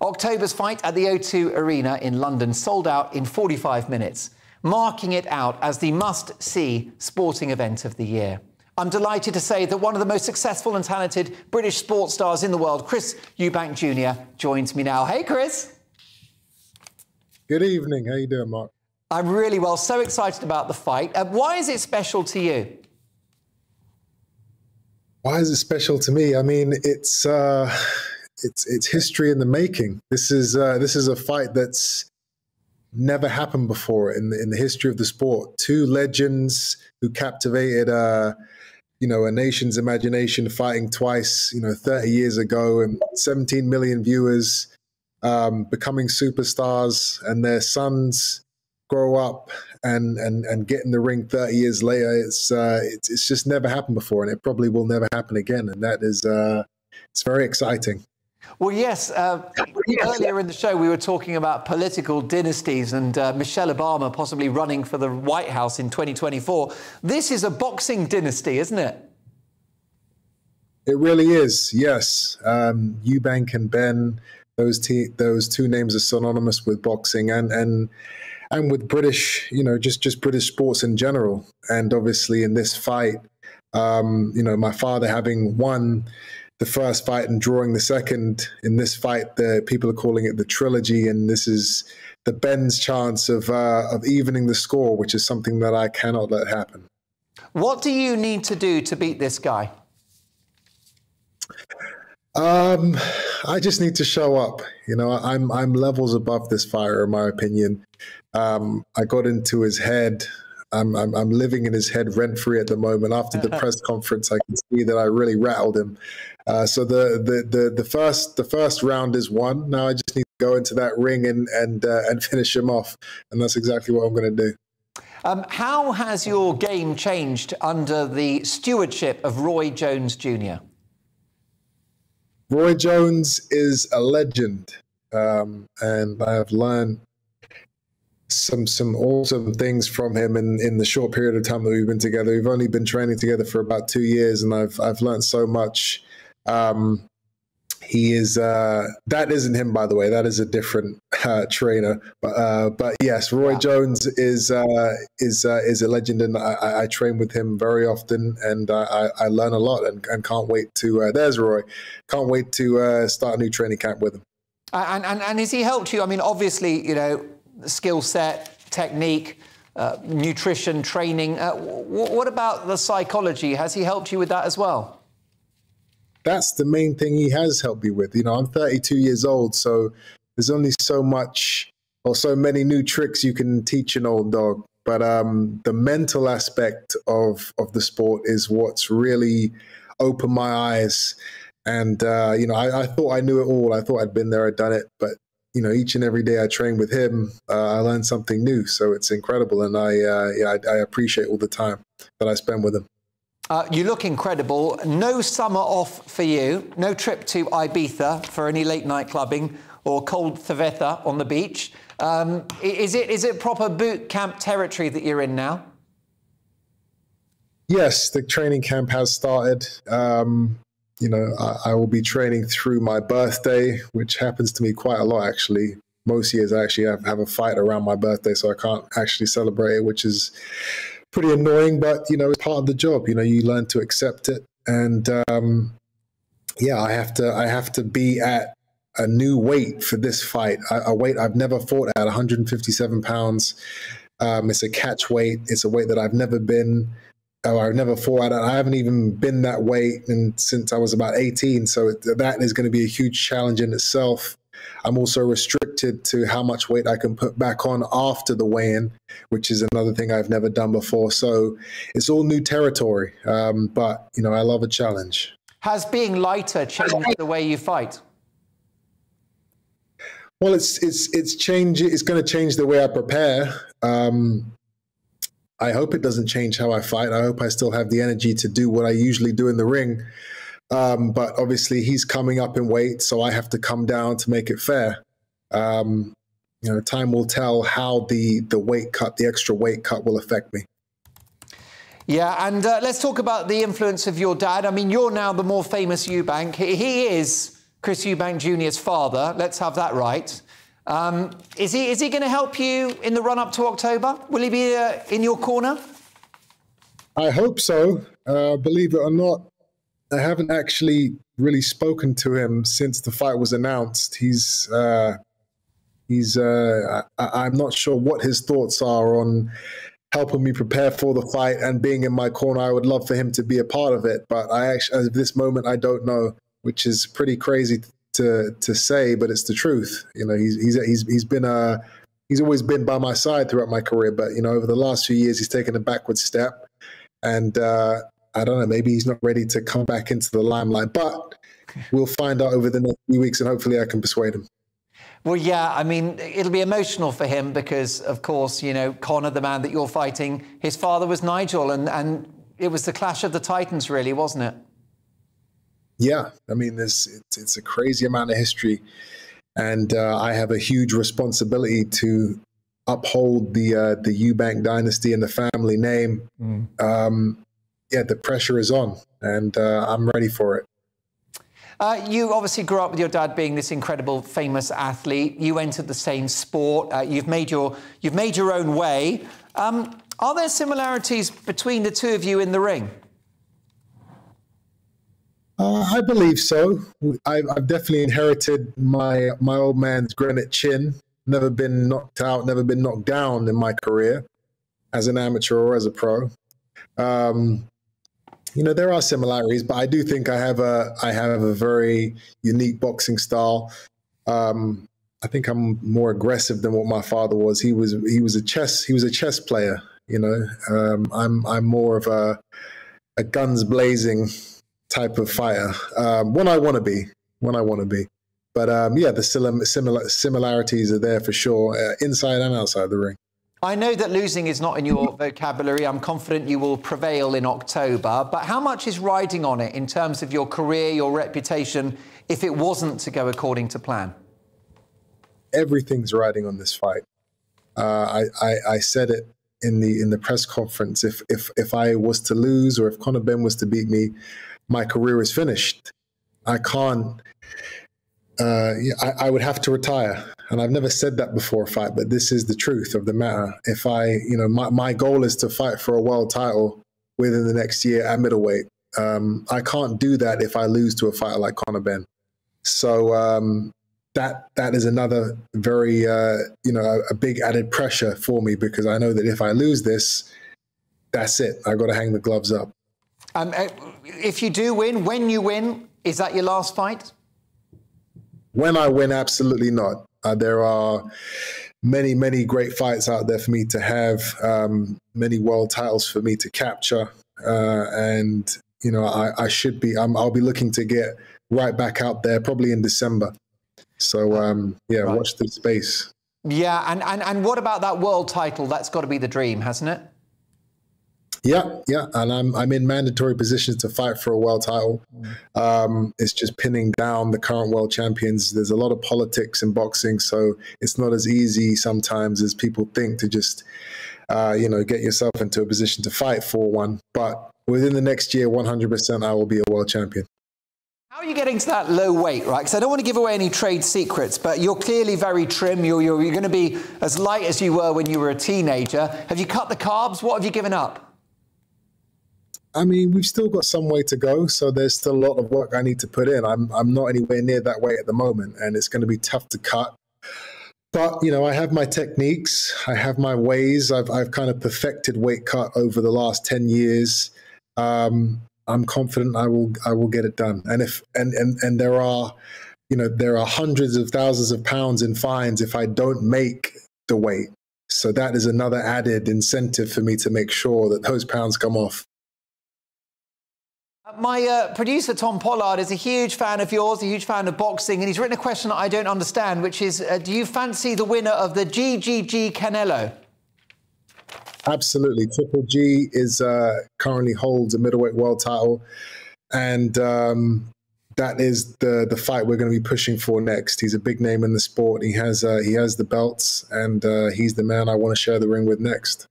October's fight at the O2 Arena in London sold out in 45 minutes, marking it out as the must-see sporting event of the year. I'm delighted to say that one of the most successful and talented British sports stars in the world, Chris Eubank Jr., joins me now. Hey, Chris. Good evening. How you doing, Mark? I'm really well. So excited about the fight. Why is it special to you? Why is it special to me? I mean, it's history in the making. This is a fight that's never happened before in the history of the sport. 2 legends who captivated a nation's imagination, fighting twice, 30 years ago, and 17 million viewers becoming superstars, and their sons grow up and get in the ring 30 years later. It's just never happened before, and it probably will never happen again. And that is it's very exciting. Well, yes, earlier in the show, we were talking about political dynasties and Michelle Obama possibly running for the White House in 2024. This is a boxing dynasty, isn't it? It really is, yes. Eubank and Ben, those two names are synonymous with boxing and with British, you know, just British sports in general. And obviously in this fight, you know, my father having won the first fight and drawing the second, in this fight, the people are calling it the trilogy, and this is the Ben's chance of evening the score, which is something that I cannot let happen. What do you need to do to beat this guy? I just need to show up. You know, I'm levels above this fighter, in my opinion. I got into his head. I'm living in his head rent-free at the moment. After the press conference, I can see that I really rattled him. So the first round is won. Now I just need to go into that ring and finish him off, and that's exactly what I'm going to do. How has your game changed under the stewardship of Roy Jones Jr.? Roy Jones is a legend, and I have learned some awesome things from him in the short period of time that we've been together. We've only been training together for about 2 years, and I've learned so much. He is that isn't him, by the way. That is a different trainer. But yes, Roy Jones is a legend, and I train with him very often, and I learn a lot, and can't wait to. There's Roy. Can't wait to start a new training camp with him. And has he helped you? I mean, obviously, you know, skill set, technique, nutrition, training. What about the psychology? Has he helped you with that as well? That's the main thing he has helped me with. You know, I'm 32 years old, so there's only so much or so many new tricks you can teach an old dog. But the mental aspect of the sport is what's really opened my eyes. And, you know, I thought I knew it all. I thought I'd been there, I'd done it. But you know, each and every day I train with him, I learn something new. So it's incredible, and I appreciate all the time that I spend with him. You look incredible. No summer off for you. No trip to Ibiza for any late night clubbing or cold cerveza on the beach. Is it proper boot camp territory that you're in now? Yes, the training camp has started. You know, I will be training through my birthday, which happens to me quite a lot, actually. Most years I actually have a fight around my birthday, so I can't actually celebrate it, which is pretty annoying. But, you know, it's part of the job. You know, you learn to accept it. And, yeah, I have to be at a new weight for this fight, a weight I've never fought at, 157 pounds. It's a catch weight. It's a weight that I've never been. I've never fought. I haven't even been that weight and since I was about 18, so that is going to be a huge challenge in itself. I'm also restricted to how much weight I can put back on after the weigh-in, which is another thing I've never done before. So it's all new territory, but, you know, I love a challenge. Has being lighter changed the way you fight? Well, it's going to change the way I prepare. I hope it doesn't change how I fight. I hope I still have the energy to do what I usually do in the ring. But obviously he's coming up in weight, so I have to come down to make it fair. You know, time will tell how the weight cut, the extra weight cut, will affect me. Yeah, and let's talk about the influence of your dad. I mean, you're now the more famous Eubank. He is Chris Eubank Jr.'s father. Let's have that right. Is he going to help you in the run-up to October? Will he be in your corner? I hope so. Believe it or not, I haven't actually really spoken to him since the fight was announced. I'm not sure what his thoughts are on helping me prepare for the fight and being in my corner. I would love for him to be a part of it, but I actually, at this moment, I don't know, which is pretty crazy to say, but it's the truth. You know, he's always been by my side throughout my career, but you know, over the last few years, he's taken a backward step, and I don't know, maybe he's not ready to come back into the limelight. But we'll find out over the next few weeks, and hopefully, I can persuade him. Well, yeah, I mean, it'll be emotional for him because, of course, you know, Conor, the man that you're fighting, his father was Nigel, and it was the clash of the titans, really, wasn't it? Yeah, I mean, it's a crazy amount of history, and I have a huge responsibility to uphold the Eubank dynasty and the family name. Yeah, the pressure is on, and I'm ready for it. You obviously grew up with your dad being this incredible, famous athlete. You entered the same sport. You've made your own way. Are there similarities between the two of you in the ring? I believe so. I've definitely inherited my old man's granite chin. Never been knocked out, never been knocked down in my career as an amateur or as a pro. You know, there are similarities, but I do think I have a very unique boxing style. I think I'm more aggressive than what my father was. He was a chess player. You know, I'm more of a guns blazing type of fighter when I want to be. But yeah, the similarities are there for sure, inside and outside the ring. I know that losing is not in your vocabulary. I'm confident you will prevail in October. But how much is riding on it in terms of your career, your reputation, if it wasn't to go according to plan? Everything's riding on this fight. I said it in the press conference. If I was to lose, or if Conor Ben was to beat me, my career is finished. I can't. I would have to retire, and I've never said that before a fight, but this is the truth of the matter. If I, you know, my goal is to fight for a world title within the next year at middleweight. I can't do that if I lose to a fighter like Conor Ben. So that is another very, you know, a big added pressure for me, because I know that if I lose this, that's it. I've got to hang the gloves up. If you do win, when you win, is that your last fight? When I win, absolutely not. There are many, many great fights out there for me to have, many world titles for me to capture. And, you know, I should be, I'll be looking to get right back out there, probably in December. So, yeah, right. Watch this space. Yeah, and what about that world title? That's got to be the dream, hasn't it? Yeah, yeah, and I'm in mandatory positions to fight for a world title. It's just pinning down the current world champions. There's a lot of politics in boxing, so it's not as easy sometimes as people think to just, you know, get yourself into a position to fight for one. But within the next year, 100%, I will be a world champion. How are you getting to that low weight, right? Because I don't want to give away any trade secrets, but you're clearly very trim. You're going to be as light as you were when you were a teenager. Have you cut the carbs? What have you given up? I mean, we've still got some way to go, so there's still a lot of work I need to put in. I'm not anywhere near that weight at the moment, and it's going to be tough to cut. But, you know, I have my techniques. I have my ways. I've kind of perfected weight cut over the last 10 years. I'm confident I will get it done. And if and there are, you know, there are hundreds of thousands of pounds in fines if I don't make the weight. So that is another added incentive for me to make sure that those pounds come off. My producer, Tom Pollard, is a huge fan of yours, a huge fan of boxing, and he's written a question that I don't understand, which is, do you fancy the winner of the GGG Canelo? Absolutely. Triple G is currently holds a middleweight world title, and that is the fight we're going to be pushing for next. He's a big name in the sport. He has the belts, and he's the man I want to share the ring with next.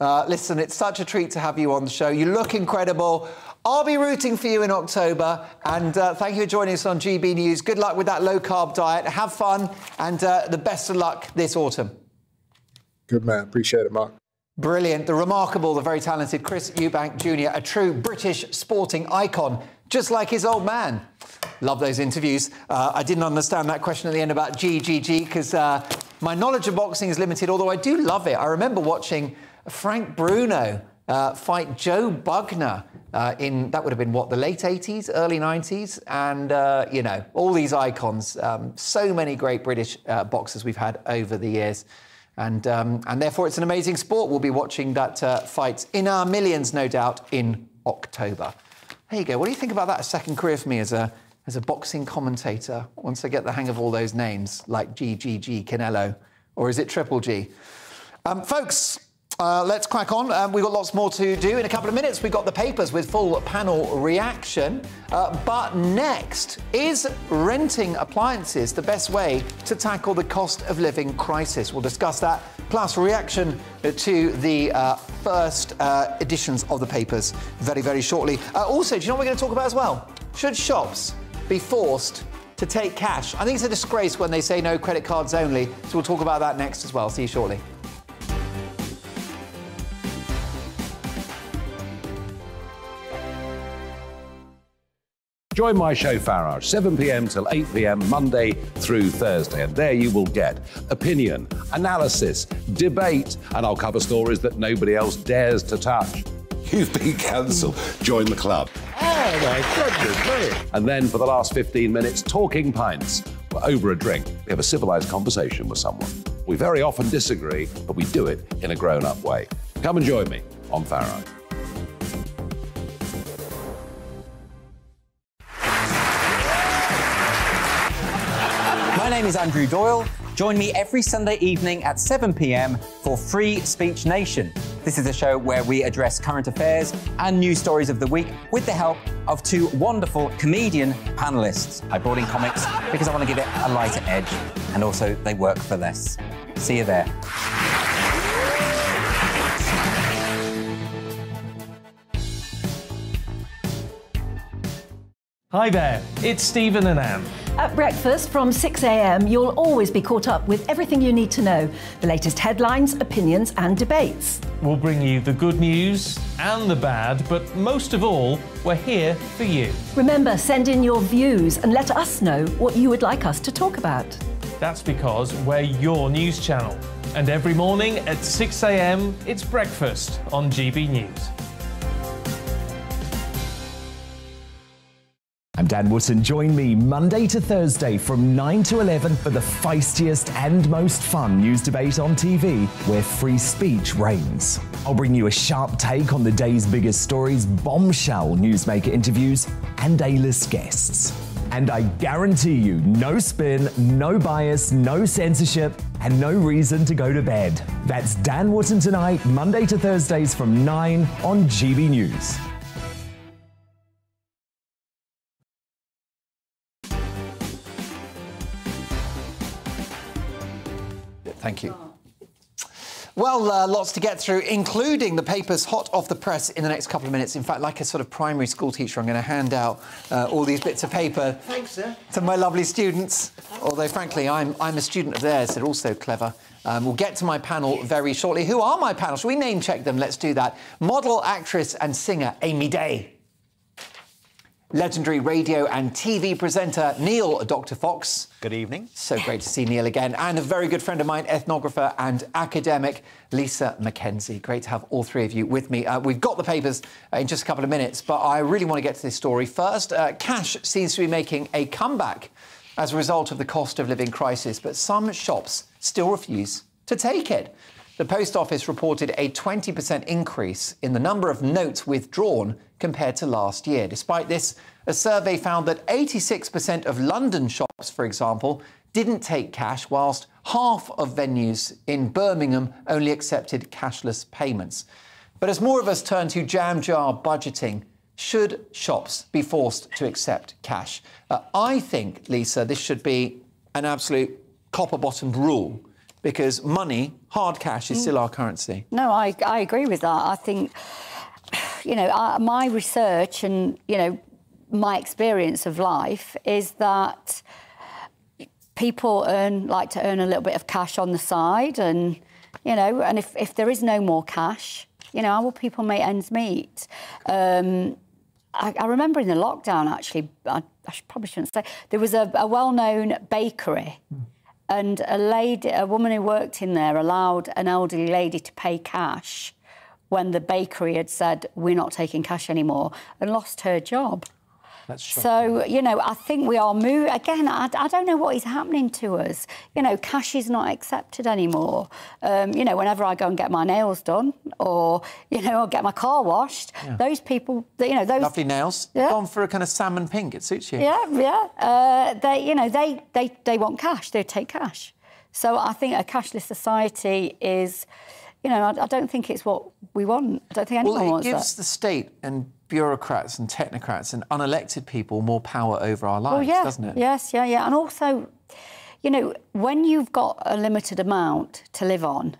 Listen, it's such a treat to have you on the show. You look incredible. I'll be rooting for you in October, and thank you for joining us on GB News. Good luck with that low-carb diet. Have fun, and the best of luck this autumn. Good man. Appreciate it, Mark. Brilliant. The remarkable, the very talented Chris Eubank Jr., a true British sporting icon, just like his old man. Love those interviews. I didn't understand that question at the end about GGG, because my knowledge of boxing is limited, although I do love it. I remember watching Frank Bruno fight Joe Bugner in, that would have been, what, the late 80s, early 90s? And, you know, all these icons, so many great British boxers we've had over the years. And therefore, it's an amazing sport. We'll be watching that fight in our millions, no doubt, in October. There you go. What do you think about that? A second career for me as a There's a boxing commentator, once I get the hang of all those names, like GGG Canelo, or is it Triple G? Folks, let's crack on. We've got lots more to do. In a couple of minutes, we've got the papers with full panel reaction. But next, is renting appliances the best way to tackle the cost of living crisis? We'll discuss that, plus reaction to the first editions of the papers very, very shortly. Also, do you know what we're going to talk about as well? Should shops be forced to take cash? I think it's a disgrace when they say no, credit cards only. So we'll talk about that next as well. See you shortly. Join my show, Farage, 7 p.m. till 8 p.m, Monday through Thursday. And there you will get opinion, analysis, debate, and I'll cover stories that nobody else dares to touch. You've been cancelled. Join the club. Oh, my goodness me. And then for the last 15 minutes, talking pints. We're over a drink. We have a civilised conversation with someone. We very often disagree, but we do it in a grown-up way. Come and join me on Farage. My name is Andrew Doyle. Join me every Sunday evening at 7 p.m. for Free Speech Nation. This is a show where we address current affairs and news stories of the week with the help of two wonderful comedian panellists. I brought in comics because I want to give it a lighter edge, and also they work for less. See you there. Hi there, it's Stephen and Anne. At breakfast from 6 a.m, you'll always be caught up with everything you need to know. The latest headlines, opinions and debates. We'll bring you the good news and the bad, but most of all, we're here for you. Remember, send in your views and let us know what you would like us to talk about. That's because we're your news channel. And every morning at 6 a.m, it's breakfast on GB News. I'm Dan Wootton. Join me Monday to Thursday from 9 to 11 for the feistiest and most fun news debate on TV where free speech reigns. I'll bring you a sharp take on the day's biggest stories, bombshell newsmaker interviews and A-list guests. And I guarantee you no spin, no bias, no censorship and no reason to go to bed. That's Dan Wootton tonight, Monday to Thursdays from 9 on GB News. Thank you. Well, lots to get through, including the papers hot off the press in the next couple of minutes. In fact, like a sort of primary school teacher, I'm going to hand out all these bits of paper to my lovely students. Although, frankly, I'm a student of theirs. They're all so clever. We'll get to my panel very shortly. Who are my panel? Shall we name check them? Let's do that. Model, actress and singer Amy Day. Legendary radio and TV presenter Neil Dr. Fox. Good evening. So great to see Neil again. And a very good friend of mine, ethnographer and academic Lisa McKenzie. Great to have all three of you with me. We've got the papers in just a couple of minutes, but I really want to get to this story first. Cash seems to be making a comeback as a result of the cost of living crisis, but some shops still refuse to take it. The Post Office reported a 20% increase in the number of notes withdrawn compared to last year. Despite this, a survey found that 86% of London shops, for example, didn't take cash, whilst half of venues in Birmingham only accepted cashless payments. But as more of us turn to jam jar budgeting, should shops be forced to accept cash? I think, Lisa, this should be an absolute copper-bottomed rule, because money, hard cash, is still our currency. No, I agree with that. I think, you know, my research and, you know, my experience of life is that people like to earn a little bit of cash on the side and, you know, and if there is no more cash, you know, how will people make ends meet? I remember in the lockdown, actually, I probably shouldn't say, there was a well-known bakery and a woman who worked in there allowed an elderly lady to pay cash when the bakery had said, we're not taking cash anymore, and lost her job. That's shocking. So, you know, I think we are moving... Again, I don't know what is happening to us. You know, cash is not accepted anymore. You know, whenever I go and get my nails done or, you know, I'll get my car washed, those people, you know, those... Lovely nails. Yeah. Gone for a kind of salmon pink, it suits you. Yeah, yeah. They, you know, they want cash. They take cash. So I think a cashless society is... You know, I don't think it's what we want. I don't think anyone wants that. Well, it gives the state and bureaucrats and technocrats and unelected people more power over our lives, doesn't it? Yes, yeah, yeah. And also, you know, when you've got a limited amount to live on,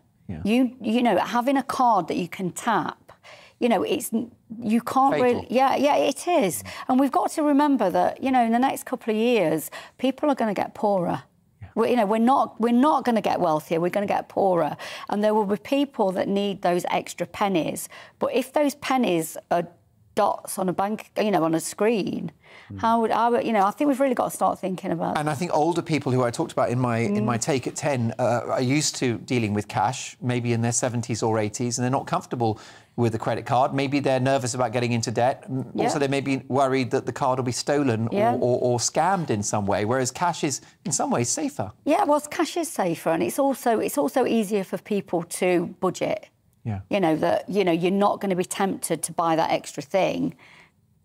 you know, having a card that you can tap, you know, it's... You can't really... Yeah, yeah, it is. And we've got to remember that, you know, in the next couple of years, people are going to get poorer. You know, we're not going to get wealthier, we're going to get poorer. And there will be people that need those extra pennies. But if those pennies are dots on a bank, you know, on a screen, how would I... You know, I think we've really got to start thinking about that. And I think older people who I talked about in my Take at 10 are used to dealing with cash, maybe in their 70s or 80s, and they're not comfortable with a credit card. Maybe they're nervous about getting into debt. Also, they may be worried that the card will be stolen or scammed in some way, whereas cash is, in some ways, safer. Yeah, well, cash is safer, and it's also easier for people to budget. Yeah. You know, that, you know, you're not going to be tempted to buy that extra thing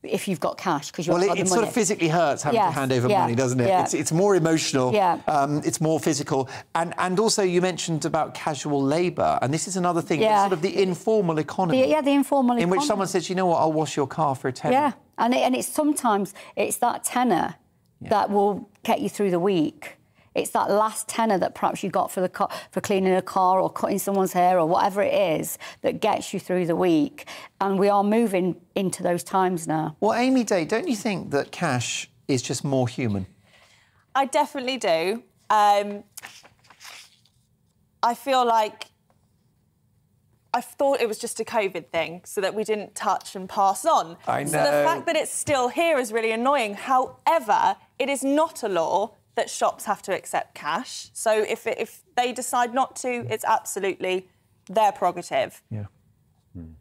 if you've got cash, because you've got the money. Well, it sort of physically hurts having to hand over money, doesn't it? Yeah. It's more emotional, it's more physical. And also, you mentioned about casual labour, and this is another thing, sort of the informal economy. The informal economy. In which someone says, you know what, I'll wash your car for a tenner. Yeah, and it's sometimes, it's that tenner that will get you through the week. It's that last tenner that perhaps you got for cleaning a car or cutting someone's hair or whatever it is that gets you through the week. And we are moving into those times now. Well, Amy Day, don't you think that cash is just more human? I definitely do. I feel like... I thought it was just a COVID thing, so that we didn't touch and pass on. I know. So the fact that it's still here is really annoying. However, it is not a law that shops have to accept cash. So if they decide not to, it's absolutely their prerogative. Yeah. Mm.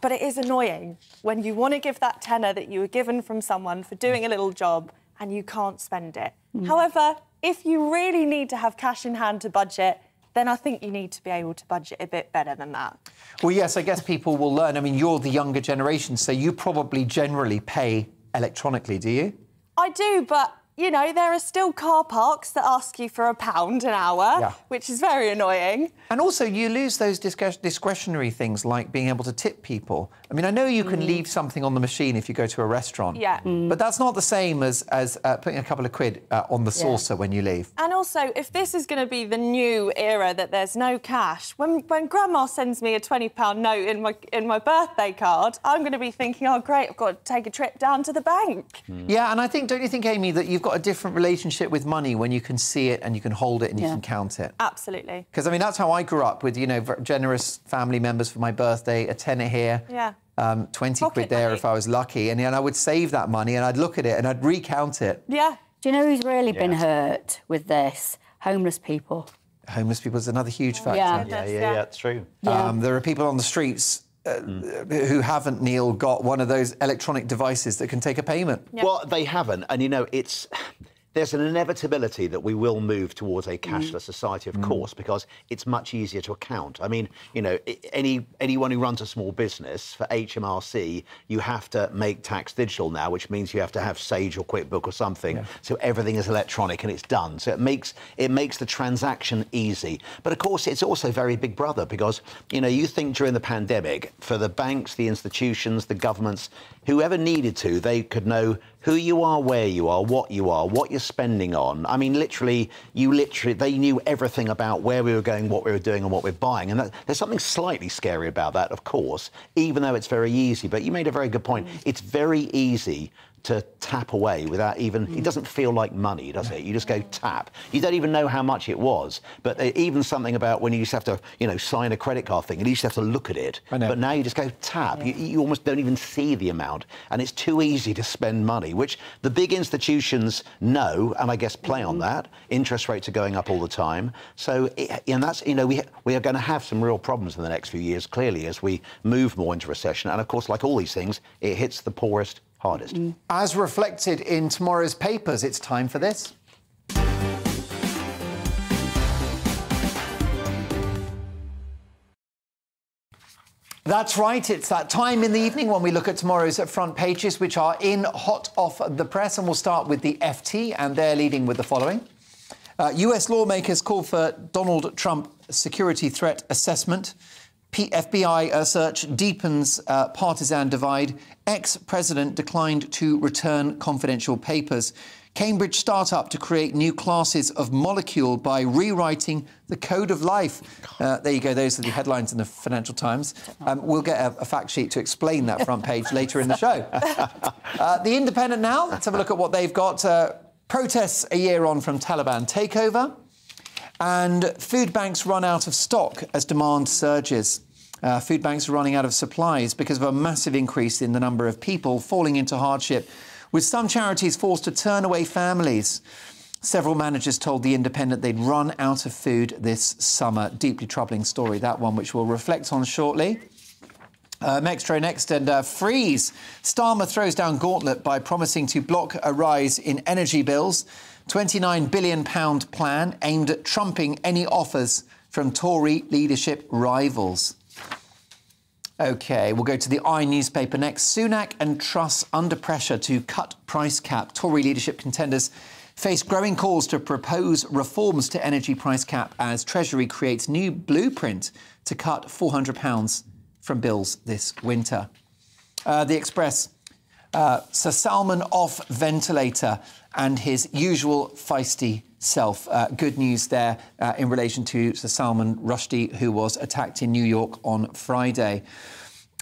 But it is annoying when you want to give that tenner that you were given from someone for doing a little job and you can't spend it. Mm. However, if you really need to have cash in hand to budget, then I think you need to be able to budget a bit better than that. Well, yes, I guess people will learn. I mean, you're the younger generation, so you probably generally pay electronically, do you? I do, but... You know, there are still car parks that ask you for £1 an hour, which is very annoying. And also, you lose those discretionary things like being able to tip people. I mean, I know you can leave something on the machine if you go to a restaurant, but that's not the same as putting a couple of quid on the saucer when you leave. And also, if this is going to be the new era that there's no cash, when Grandma sends me a £20 note in my birthday card, I'm going to be thinking, oh, great, I've got to take a trip down to the bank. Mm. Yeah, and I think, don't you think, Amy, that you've got a different relationship with money when you can see it and you can hold it and you can count it. Absolutely. Because, I mean, that's how I grew up with, you know, generous family members for my birthday, a tenner here, 20 Pocket quid there money. If I was lucky, and I would save that money and I'd look at it and I'd recount it. Yeah. Do you know who's really been hurt with this? Homeless people. Homeless people is another huge factor. Yeah, yeah, it's true. Yeah. There are people on the streets... who haven't, Neil, got one of those electronic devices that can take a payment? Yep. Well, they haven't, and, you know, it's... There's an inevitability that we will move towards a cashless society, of course, because it's much easier to account. I mean, you know, anyone who runs a small business, for HMRC, you have to make tax digital now, which means you have to have Sage or QuickBook or something. Yeah. So everything is electronic and it's done. So it makes the transaction easy. But, of course, it's also very Big Brother because, you know, you think during the pandemic, for the banks, the institutions, the governments, whoever needed to, they could know who you are, where you are, what you're spending on. I mean, literally, they knew everything about where we were going, what we were doing and what we're buying. And there's something slightly scary about that, of course, even though it's very easy. But you made a very good point. It's very easy to tap away without even... It doesn't feel like money, does it? You just go tap. You don't even know how much it was. But even something about when you just have to, you know, sign a credit card thing, and you just have to look at it. But now you just go tap. Yeah. You almost don't even see the amount. And it's too easy to spend money, which the big institutions know, and I guess play on that. Interest rates are going up all the time. So, and that's, you know, we are going to have some real problems in the next few years, clearly, as we move more into recession. And, of course, like all these things, it hits the poorest hardest. As reflected in tomorrow's papers, it's time for this. That's right, it's that time in the evening when we look at tomorrow's front pages, which are in hot off the press, and we'll start with the FT, and they're leading with the following. US lawmakers call for Donald Trump security threat assessment. FBI search deepens partisan divide. Ex-president declined to return confidential papers. Cambridge startup to create new classes of molecule by rewriting the code of life. There you go. Those are the headlines in the Financial Times. We'll get a fact sheet to explain that front page later in the show. The Independent now. Let's have a look at what they've got. Protests a year on from Taliban takeover. And food banks run out of stock as demand surges. Food banks are running out of supplies because of a massive increase in the number of people falling into hardship, with some charities forced to turn away families. Several managers told The Independent they'd run out of food this summer. Deeply troubling story, that one, which we'll reflect on shortly. Metro next, and freeze. Starmer throws down gauntlet by promising to block a rise in energy bills. £29 billion plan aimed at trumping any offers from Tory leadership rivals. OK, we'll go to the I newspaper next. Sunak and Truss under pressure to cut price cap. Tory leadership contenders face growing calls to propose reforms to energy price cap as Treasury creates new blueprint to cut £400 from bills this winter. The Express, Sir Salman off ventilator and his usual feisty self. Good news there in relation to Sir Salman Rushdie, who was attacked in New York on Friday.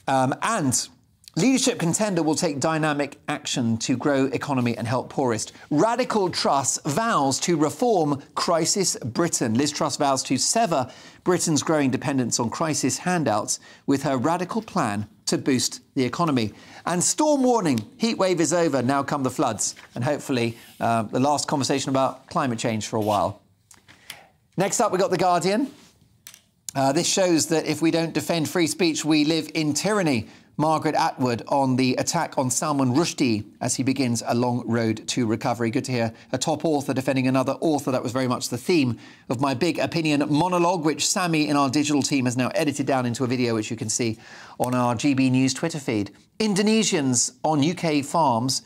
And leadership contender will take dynamic action to grow economy and help poorest. Radical Truss vows to reform crisis Britain. Liz Truss vows to sever Britain's growing dependence on crisis handouts with her radical plan to boost the economy. And storm warning, heat wave is over, now come the floods. And hopefully the last conversation about climate change for a while. Next up, we've got The Guardian. This shows that if we don't defend free speech, we live in tyranny. Margaret Atwood on the attack on Salman Rushdie as he begins a long road to recovery. Good to hear a top author defending another author. That was very much the theme of my big opinion monologue, which Sammy in our digital team has now edited down into a video, which you can see on our GB News Twitter feed. Indonesians on UK farms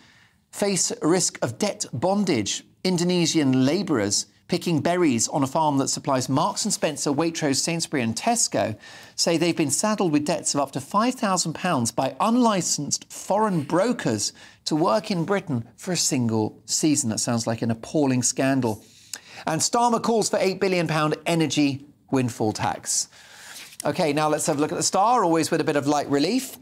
face a risk of debt bondage. Indonesian labourers picking berries on a farm that supplies Marks and Spencer, Waitrose, Sainsbury and Tesco say they've been saddled with debts of up to £5,000 by unlicensed foreign brokers to work in Britain for a single season. That sounds like an appalling scandal. And Starmer calls for £8 billion energy windfall tax. OK, now let's have a look at the Star, always with a bit of light relief.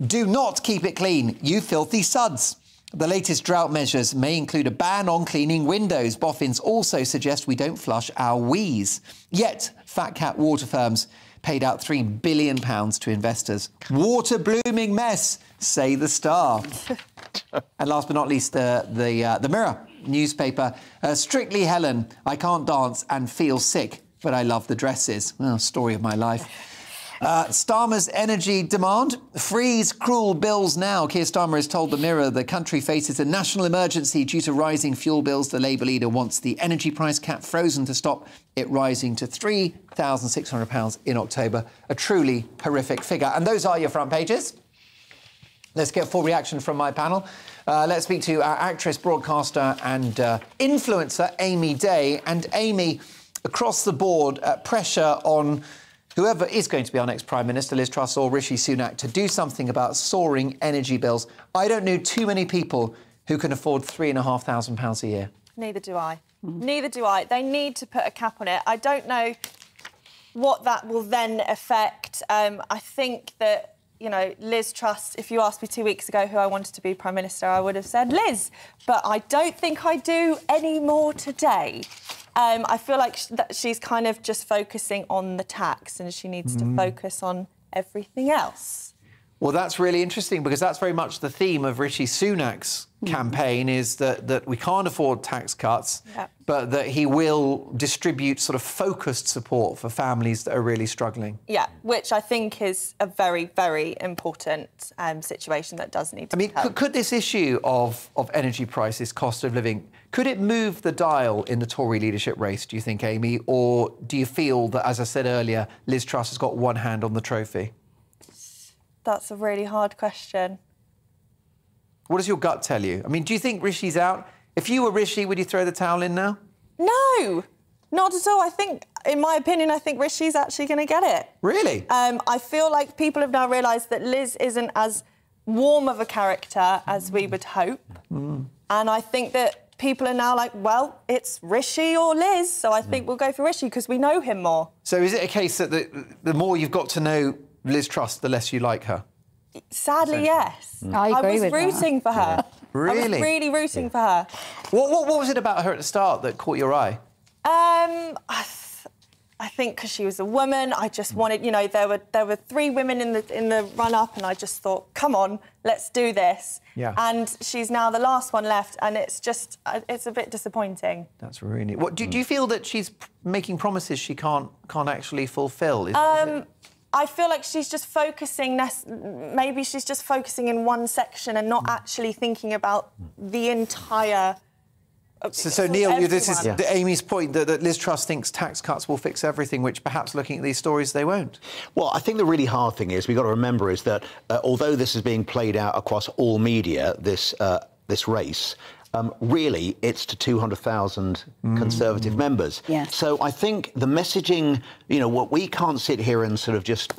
Do not keep it clean, you filthy suds. The latest drought measures may include a ban on cleaning windows. Boffins also suggest we don't flush our wheeze. Yet, fat cat water firms paid out £3 billion to investors. Water blooming mess, say the Star. And last but not least, the Mirror newspaper. Strictly Helen, I can't dance and feel sick, but I love the dresses. Well, story of my life. Starmer's energy demand, freeze cruel bills now. Keir Starmer has told The Mirror the country faces a national emergency due to rising fuel bills. The Labour leader wants the energy price cap frozen to stop it rising to £3,600 in October. A truly horrific figure. And those are your front pages. Let's get full reaction from my panel. Let's speak to our actress, broadcaster and influencer, Amy Day. And Amy, across the board, pressure on whoever is going to be our next Prime Minister, Liz Truss or Rishi Sunak, to do something about soaring energy bills. I don't know too many people who can afford £3,500 a year. Neither do I. Neither do I. They need to put a cap on it. I don't know what that will then affect. I think that, you know, Liz Truss, if you asked me 2 weeks ago who I wanted to be Prime Minister, I would have said Liz. But I don't think I do anymore today. I feel like she's kind of just focusing on the tax and she needs to focus on everything else. Well, that's really interesting, because that's very much the theme of Rishi Sunak's campaign, is that we can't afford tax cuts, but that he will distribute sort of focused support for families that are really struggling. Yeah, which I think is a very, very important situation that does need to be helped. Could this issue of energy prices, cost of living, could it move the dial in the Tory leadership race, do you think, Amy? Or do you feel that, as I said earlier, Liz Truss has got one hand on the trophy? That's a really hard question. What does your gut tell you? I mean, do you think Rishi's out? If you were Rishi, would you throw the towel in now? No, not at all. I think, in my opinion, I think Rishi's actually going to get it. Really? I feel like people have now realised that Liz isn't as warm of a character as we would hope. And I think that people are now like, well, it's Rishi or Liz, so I think we'll go for Rishi because we know him more. So is it a case that the more you've got to know Liz Truss, the less you like her? Sadly, yes. I was rooting for her. Really? I was really rooting for her. What was it about her at the start that caught your eye? I think because she was a woman, I just wanted, you know, there were three women in the run-up, and I just thought, come on, let's do this. Yeah. And she's now the last one left, and it's just, it's a bit disappointing. That's really... What, do you feel that she's making promises she can't actually fulfil? I feel like she's just focusing, maybe she's just focusing in one section and not actually thinking about the entire... So Neil, this is Amy's point, that Liz Truss thinks tax cuts will fix everything, which perhaps, looking at these stories, they won't. Well, I think the really hard thing is, we've got to remember, is that although this is being played out across all media, this race, really it's to 200,000 Conservative members. Yes. So I think the messaging, you know, what we can't sit here and sort of just...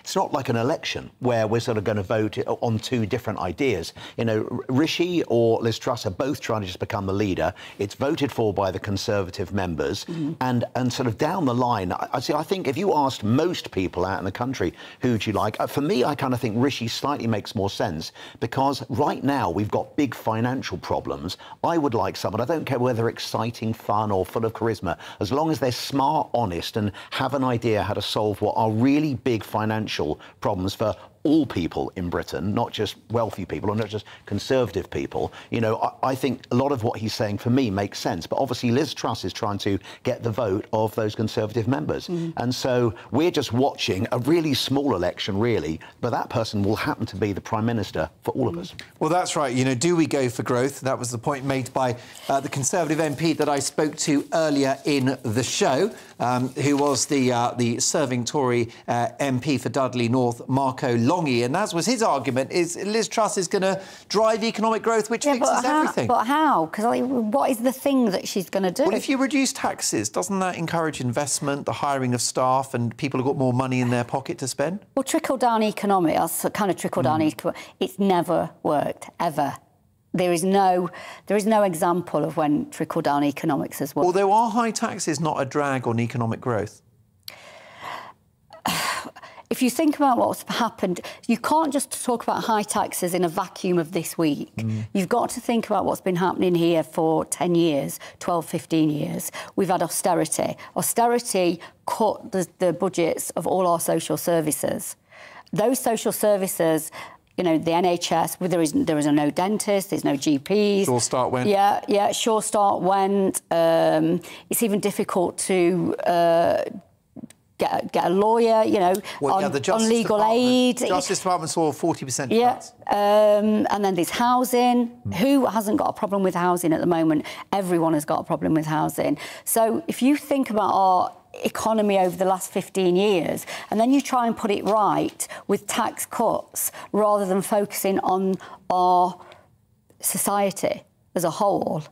It's not like an election where we're sort of going to vote on two different ideas. You know, Rishi or Liz Truss are both trying to just become the leader. It's voted for by the Conservative members. And sort of down the line, I think if you asked most people out in the country, who do you like? For me, I kind of think Rishi slightly makes more sense, because right now we've got big financial problems. I would like someone, I don't care whether exciting, fun or full of charisma, as long as they're smart, honest and have an idea how to solve what are really big financial problems for all people in Britain, not just wealthy people or not just Conservative people. You know, I think a lot of what he's saying, for me, makes sense. But obviously Liz Truss is trying to get the vote of those Conservative members. And so we're just watching a really small election, really, but that person will happen to be the Prime Minister for all of us. Well, that's right. You know, do we go for growth? That was the point made by the Conservative MP that I spoke to earlier in the show, who was the serving Tory MP for Dudley North, Marco Longhi. And as was his argument, is Liz Truss is going to drive economic growth, which fixes everything. But how? Because like, what is the thing that she's going to do? Well, if you reduce taxes, doesn't that encourage investment, the hiring of staff, and people have got more money in their pocket to spend? Well, trickle-down economics, kind of trickle-down economics, it's never worked, ever. There is no example of when trickle-down economics has worked. Although, are high taxes not a drag on economic growth? If you think about what's happened, you can't just talk about high taxes in a vacuum of this week. You've got to think about what's been happening here for 10 years, 12, 15 years. We've had austerity. Austerity cut the budgets of all our social services. Those social services... You know, the NHS, there is no dentist, there's no GPs. Sure Start went. Yeah, yeah, Sure Start went. It's even difficult to... Get a lawyer, you know, on legal aid. The Justice Department saw 40% cuts. And then there's housing. Who hasn't got a problem with housing at the moment? Everyone has got a problem with housing. So if you think about our economy over the last 15 years and then you try and put it right with tax cuts rather than focusing on our society as a whole...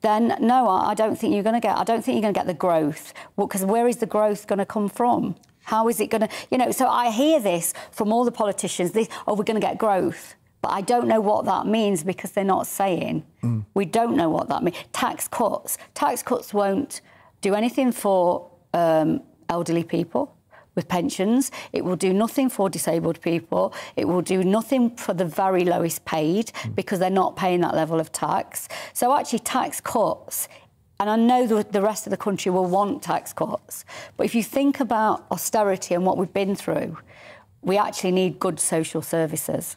Then no, I don't think you're going to get. I don't think you're going to get the growth, because where is the growth going to come from? How is it going to? You know, so I hear this from all the politicians. We're going to get growth, but I don't know what that means, because they're not saying. We don't know what that means. Tax cuts won't do anything for elderly people with pensions. It will do nothing for disabled people. It will do nothing for the very lowest paid, because they're not paying that level of tax. So actually tax cuts, and I know the rest of the country will want tax cuts, but if you think about austerity and what we've been through, we actually need good social services.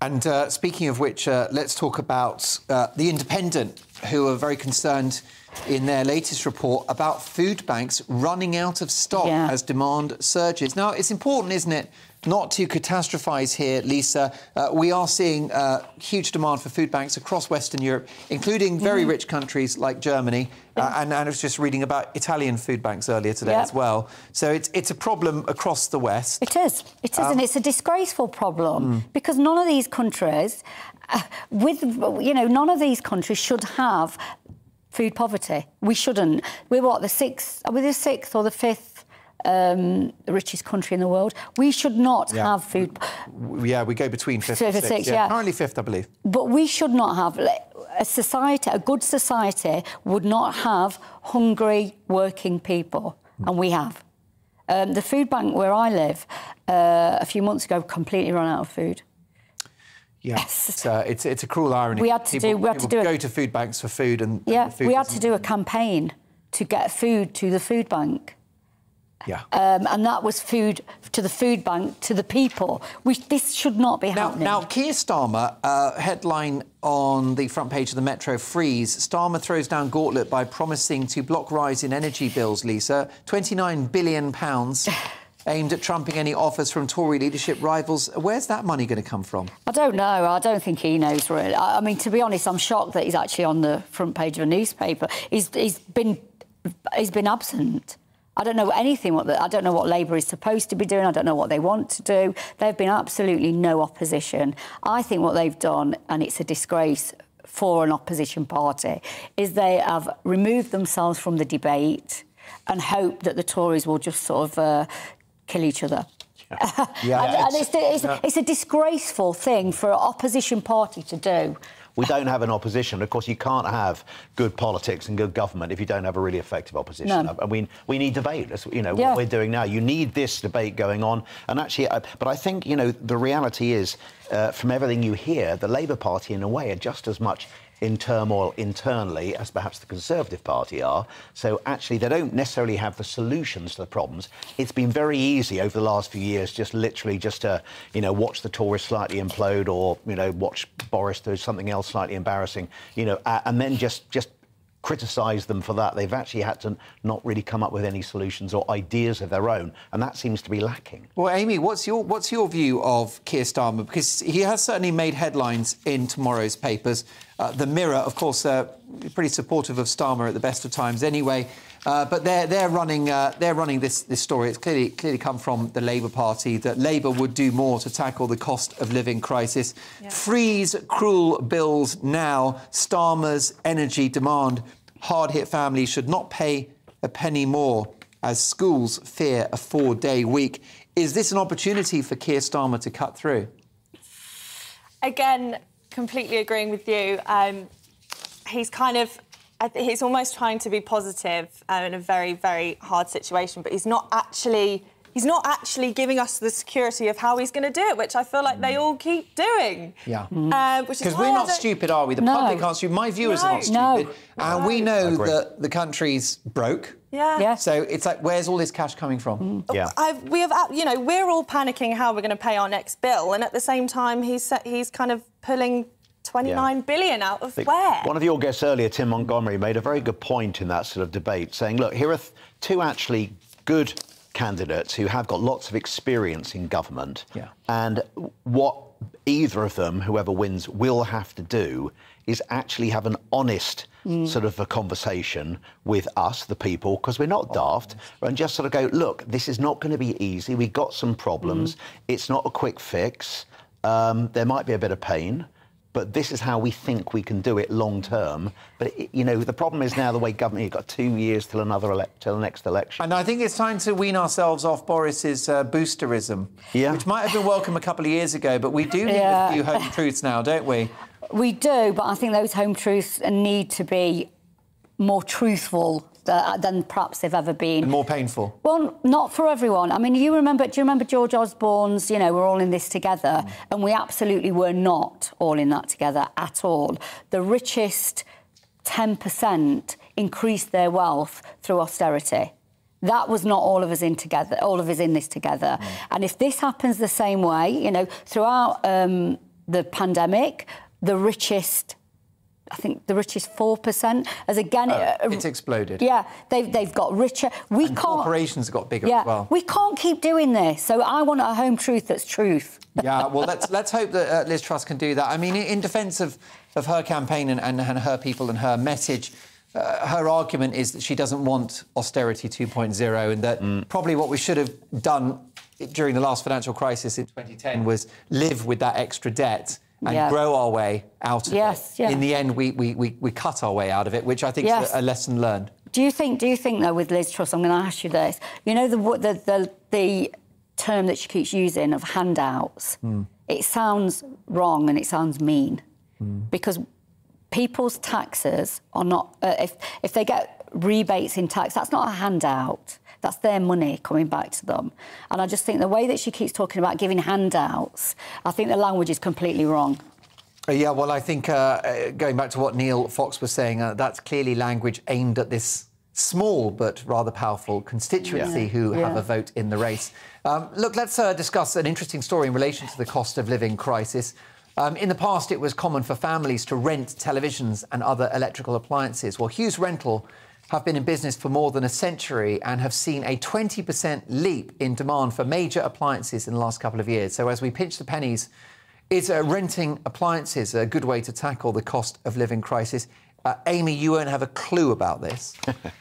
And speaking of which, let's talk about The Independent, who are very concerned in their latest report about food banks running out of stock as demand surges. Now, it's important, isn't it, not to catastrophise here, Lisa. We are seeing huge demand for food banks across Western Europe, including very rich countries like Germany. And I was just reading about Italian food banks earlier today as well. So it's a problem across the West. It is. It is, and it's a disgraceful problem because none of these countries, none of these countries should have food poverty. We shouldn't. We're what, the sixth? Are we the sixth or the fifth? The richest country in the world. We should not have food. Yeah, we go between fifth and sixth. Yeah. Currently fifth, I believe. But we should not have a society. A good society would not have hungry working people, and we have. The food bank where I live a few months ago completely ran out of food. Yeah, it's a cruel irony. We had to go to food banks for food, we had to do a campaign to get food to the food bank. Yeah. And that was food to the food bank, to the people. This should not be happening. Now, Keir Starmer, headline on the front page of the Metro Freeze, Starmer throws down gauntlet by promising to block rise in energy bills, Lisa. £29 billion aimed at trumping any offers from Tory leadership rivals. Where's that money going to come from? I don't know. I don't think he knows, really. I mean, to be honest, I'm shocked that he's actually on the front page of a newspaper. He's been absent. I don't know anything. I don't know what Labour is supposed to be doing. I don't know what they want to do. There've been absolutely no opposition. I think what they've done, and it's a disgrace for an opposition party, is they have removed themselves from the debate and hope that the Tories will just sort of kill each other. Yeah. It's a disgraceful thing for an opposition party to do. We don't have an opposition. Of course, you can't have good politics and good government if you don't have a really effective opposition. No. I mean, we need debate. That's, what we're doing now. You need this debate going on. And actually, but I think, the reality is, from everything you hear, the Labour Party, in a way, are just as much in turmoil internally as perhaps the Conservative Party are. So, actually, they don't necessarily have the solutions to the problems. It's been very easy over the last few years just to, watch the Tories slightly implode or, watch Boris do something else slightly embarrassing, and then just criticise them for that. They've actually had to not really come up with any solutions or ideas of their own, and that seems to be lacking. Well, Amy, what's your view of Keir Starmer? Because he has certainly made headlines in tomorrow's papers. The Mirror, of course, pretty supportive of Starmer at the best of times anyway, but they're running this story. It's clearly come from the Labour Party that Labour would do more to tackle the cost of living crisis. Yeah. Freeze cruel bills now. Starmer's energy demand. Hard-hit families should not pay a penny more as schools fear a four-day week. Is this an opportunity for Keir Starmer to cut through? Again, completely agreeing with you. He's he's almost trying to be positive in a very, very hard situation, but he's not actually giving us the security of how he's going to do it, which I feel like they all keep doing. Yeah. Because we're not stupid, are we? The public aren't stupid. My viewers are not stupid. No. And we know that the country's broke. Yeah. So it's like, where's all this cash coming from? Yeah. We're all panicking how we're going to pay our next bill, and at the same time, he's kind of pulling 29 billion out of where? One of your guests earlier, Tim Montgomerie, made a very good point in that sort of debate, saying, look, here are two actually good candidates who have got lots of experience in government, and what either of them, whoever wins, will have to do is actually have an honest sort of a conversation with us, the people, because we're not daft, and just sort of go, look, this is not going to be easy. We've got some problems. It's not a quick fix. There might be a bit of pain, but this is how we think we can do it long term. But, the problem is now the way government... You've got 2 years till till the next election. And I think it's time to wean ourselves off Boris's boosterism, which might have been welcome a couple of years ago, but we do need a few home truths now, don't we? We do, but I think those home truths need to be more truthful than perhaps they've ever been. And more painful. Well, not for everyone. I mean, do you remember George Osborne's, we're all in this together? And we absolutely were not all in that together at all. The richest 10% increased their wealth through austerity. That was not all of us in together, all of us in this together. Mm. And if this happens the same way, you know, throughout the pandemic, the richest, I think the richest 4%, as again... it's exploded. Yeah, they've got richer. We and can't, corporations have got bigger as well. We can't keep doing this. So I want a home truth that's truth. Yeah, well, let's hope that Liz Truss can do that. I mean, in defence of her campaign and her people and her message, her argument is that she doesn't want austerity 2.0 and that probably what we should have done during the last financial crisis in 2010 was live with that extra debt and grow our way out of it. Yeah. In the end, we cut our way out of it, which I think is a lesson learned. Do you think though, with Liz Truss, I'm going to ask you this, you know, the term that she keeps using of handouts, it sounds wrong and it sounds mean because people's taxes are not... if they get rebates in tax, that's not a handout. That's their money coming back to them. And I just think the way that she keeps talking about giving handouts, I think the language is completely wrong. Yeah, well, I think, going back to what Neil Fox was saying, that's clearly language aimed at this small but rather powerful constituency who have a vote in the race. Look, let's discuss an interesting story in relation to the cost of living crisis. In the past, it was common for families to rent televisions and other electrical appliances. Well, Hughes Rental have been in business for more than a century and have seen a 20% leap in demand for major appliances in the last couple of years. So as we pinch the pennies, is renting appliances a good way to tackle the cost of living crisis? Amy, you won't have a clue about this.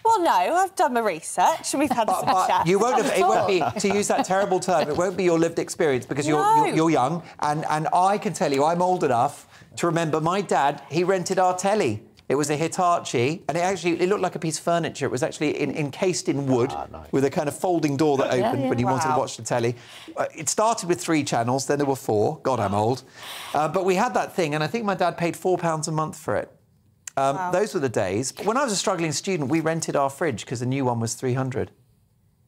Well, no, I've done my research and we've had a chat. You won't have, it won't be, to use that terrible term, it won't be your lived experience because you're young and I can tell you I'm old enough to remember my dad, he rented our telly. It was a Hitachi, and it looked like a piece of furniture. It was actually encased in wood with a kind of folding door that opened when you wanted to watch the telly. It started with 3 channels, then there were 4. God, I'm old. But we had that thing, and I think my dad paid £4 a month for it. Those were the days. But when I was a struggling student, we rented our fridge because the new one was £300.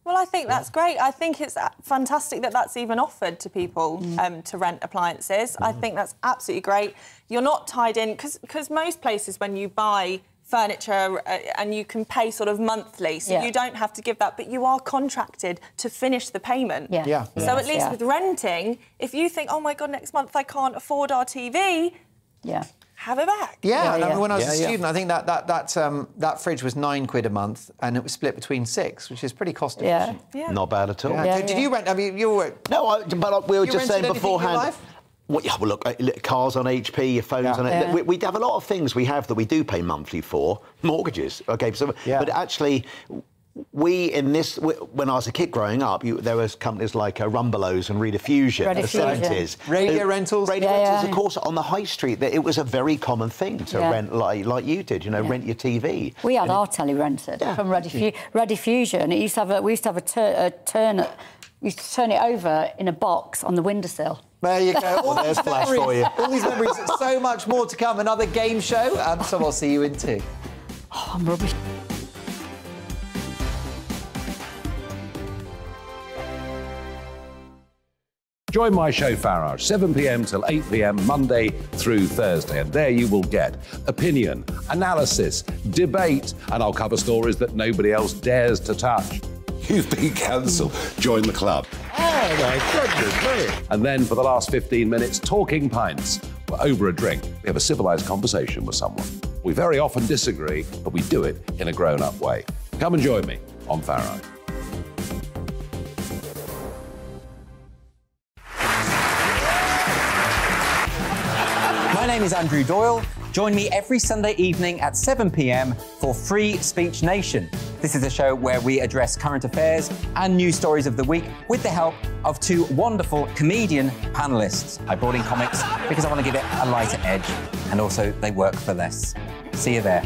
Well, I think that's great. I think it's fantastic that that's even offered to people to rent appliances. I think that's absolutely great. You're not tied in... Because most places, when you buy furniture and you can pay sort of monthly, so you don't have to give that, but you are contracted to finish the payment. Yeah. So at least with renting, if you think, oh, my God, next month I can't afford our TV... Yeah. Have it back. Yeah, and when I was a student, I think that fridge was £9 a month, and it was split between 6, which is pretty cost efficient. Yeah. Not bad at all. Yeah. Yeah, did you rent? I mean, you were. No, but we were just saying beforehand. Well, yeah, well, look, cars on HP, your phones on it. Yeah. We have a lot of things we have that we do pay monthly for, mortgages. Okay, so but actually. When I was a kid growing up, there was companies like Rumbelows and Rediffusion in the 70s. Radio rentals. Radio rentals, of course, on the high street, it was a very common thing to rent, like you did, you know, rent your TV. We had our telly rented from Rediffusion. It used to have used to turn it over in a box on the windowsill. There you go. Well, there's Flash for you. All these memories. So much more to come. Another game show. So I'll see you in 2. Oh, I'm rubbish. Join my show, Farage, 7 p.m. till 8 p.m, Monday through Thursday. And there you will get opinion, analysis, debate, and I'll cover stories that nobody else dares to touch. You've been cancelled. Join the club. Oh, my goodness me. And then for the last 15 minutes, talking pints. We're over a drink. We have a civilised conversation with someone. We very often disagree, but we do it in a grown-up way. Come and join me on Farage. My name is Andrew Doyle. Join me every Sunday evening at 7 p.m. for Free Speech Nation. This is a show where we address current affairs and news stories of the week with the help of 2 wonderful comedian panellists. I brought in comics because I want to give it a lighter edge, and also they work for less. See you there.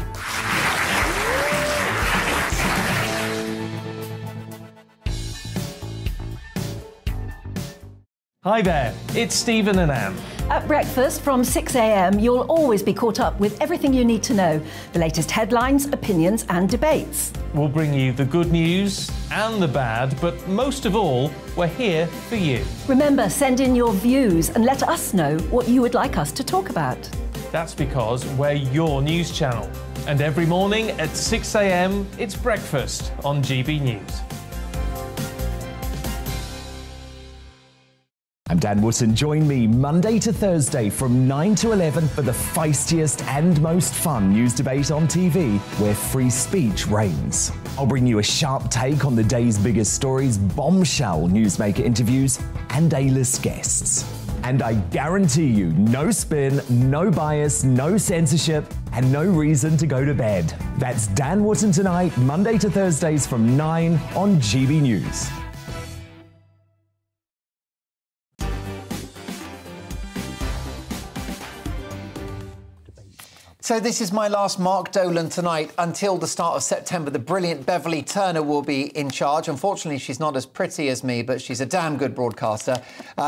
Hi there, it's Stephen and Anne. At breakfast from 6 a.m, you'll always be caught up with everything you need to know. The latest headlines, opinions and debates. We'll bring you the good news and the bad, but most of all, we're here for you. Remember, send in your views and let us know what you would like us to talk about. That's because we're your news channel. And every morning at 6 a.m, it's breakfast on GB News. I'm Dan Wootton. Join me Monday to Thursday from 9 to 11 for the feistiest and most fun news debate on TV where free speech reigns. I'll bring you a sharp take on the day's biggest stories, bombshell newsmaker interviews and A-list guests. And I guarantee you no spin, no bias, no censorship and no reason to go to bed. That's Dan Wootton Tonight, Monday to Thursdays from 9 on GB News. So this is my last Mark Dolan Tonight until the start of September. The brilliant Beverly Turner will be in charge. Unfortunately, she's not as pretty as me, but she's a damn good broadcaster.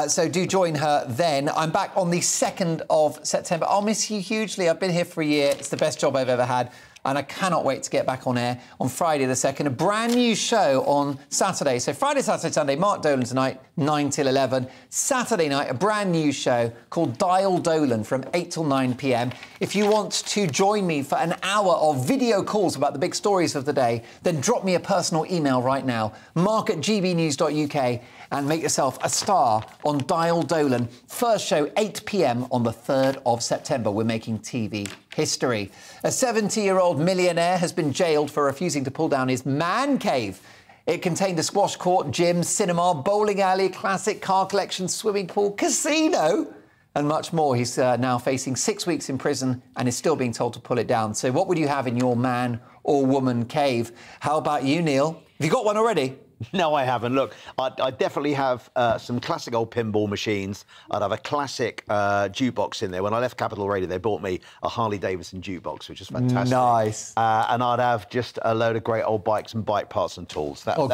So do join her then. I'm back on the 2nd of September. I'll miss you hugely. I've been here for a year. It's the best job I've ever had. And I cannot wait to get back on air on Friday the 2nd. A brand new show on Saturday. So Friday, Saturday, Sunday, Mark Dolan Tonight, 9 till 11. Saturday night, a brand new show called Dial Dolan from 8 till 9 p.m. If you want to join me for an hour of video calls about the big stories of the day, then drop me a personal email right now, mark@gbnews.uk, and make yourself a star on Dial Dolan. First show, 8 p.m. on the 3rd of September. We're making TV history. A 70-year-old millionaire has been jailed for refusing to pull down his man cave. It contained a squash court, gym, cinema, bowling alley, classic car collection, swimming pool, casino, and much more. He's now facing 6 weeks in prison and is still being told to pull it down. So what would you have in your man or woman cave? How about you, Neil? Have you got one already? No, I haven't. Look, I definitely have some classic old pinball machines. I'd have a classic jukebox in there. When I left Capital Radio, they bought me a Harley-Davidson jukebox, which is fantastic. Nice. And I'd have just a load of great old bikes and bike parts and tools. That would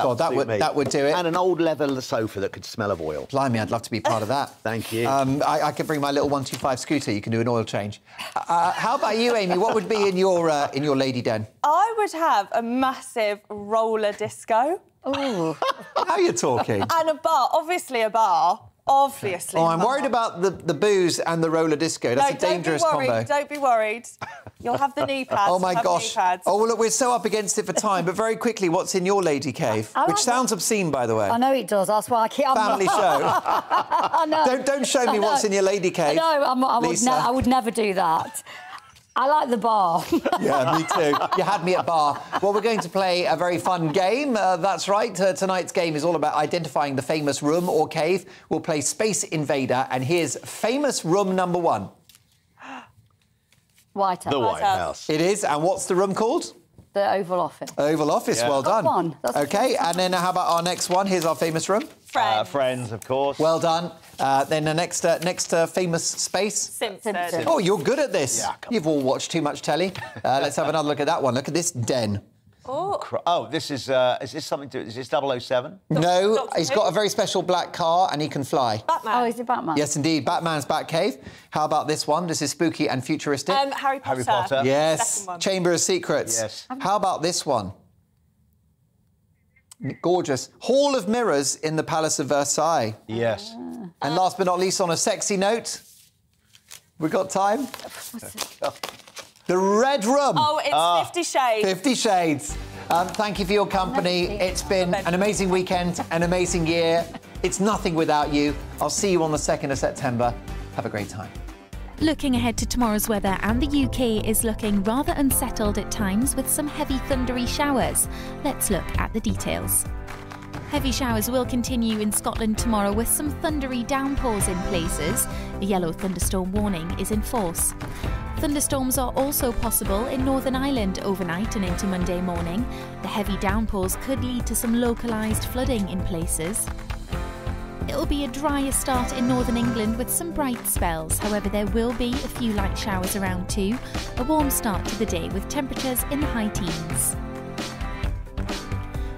do it. And an old leather sofa that could smell of oil. Blimey, I'd love to be part of that. Thank you. I could bring my little 125 scooter. You can do an oil change. How about you, Amy? What would be in your lady den? I would have a massive roller disco. Ooh. Now you're talking. And a bar, obviously a bar. Obviously. Oh, I'm worried about the booze and the roller disco. That's a dangerous combo. Don't be worried. You'll have the knee pads. Oh, my gosh. Oh, well, look, we're so up against it for time, but very quickly, what's in your lady cave? Which sounds obscene, by the way. I know it does. That's why I keep... Family show. I know. Don't show me what's in your lady cave. No, I would never do that. I like the bar. Yeah, me too. You had me at bar. Well, we're going to play a very fun game. That's right. Tonight's game is all about identifying the famous room or cave. We'll play Space Invader, and here's famous room number 1. White House. The White House. It is. And what's the room called? The Oval Office. Oval Office. Yeah. Well done. OK, and then how about our next one? Here's our famous room. Friends. Friends, of course. Well done. Then the next famous space? Simpsons. Oh, you're good at this. Yeah, you've all watched too much telly. Let's have another look at that one. Look at this den. Oh. Oh, this is this something to... Is this 007? No, Doctor he's got a very special black car and he can fly. Batman. Oh, is it Batman? Yes, indeed. Batman's Batcave. How about this one? This is spooky and futuristic. Harry Potter. Harry Potter. Yes. Chamber of Secrets. Yes. How about this one? Gorgeous. Hall of Mirrors in the Palace of Versailles. Yes. And last but not least, on a sexy note... We've got time? The Red Room. Oh, it's 50 Shades. 50 Shades. Thank you for your company. It's been an amazing weekend, an amazing year. It's nothing without you. I'll see you on the 2nd of September. Have a great time. Looking ahead to tomorrow's weather, and the UK is looking rather unsettled at times with some heavy thundery showers. Let's look at the details. Heavy showers will continue in Scotland tomorrow with some thundery downpours in places. A yellow thunderstorm warning is in force. Thunderstorms are also possible in Northern Ireland overnight and into Monday morning. The heavy downpours could lead to some localised flooding in places. It'll be a drier start in northern England with some bright spells. However, there will be a few light showers around too. A warm start to the day with temperatures in the high teens.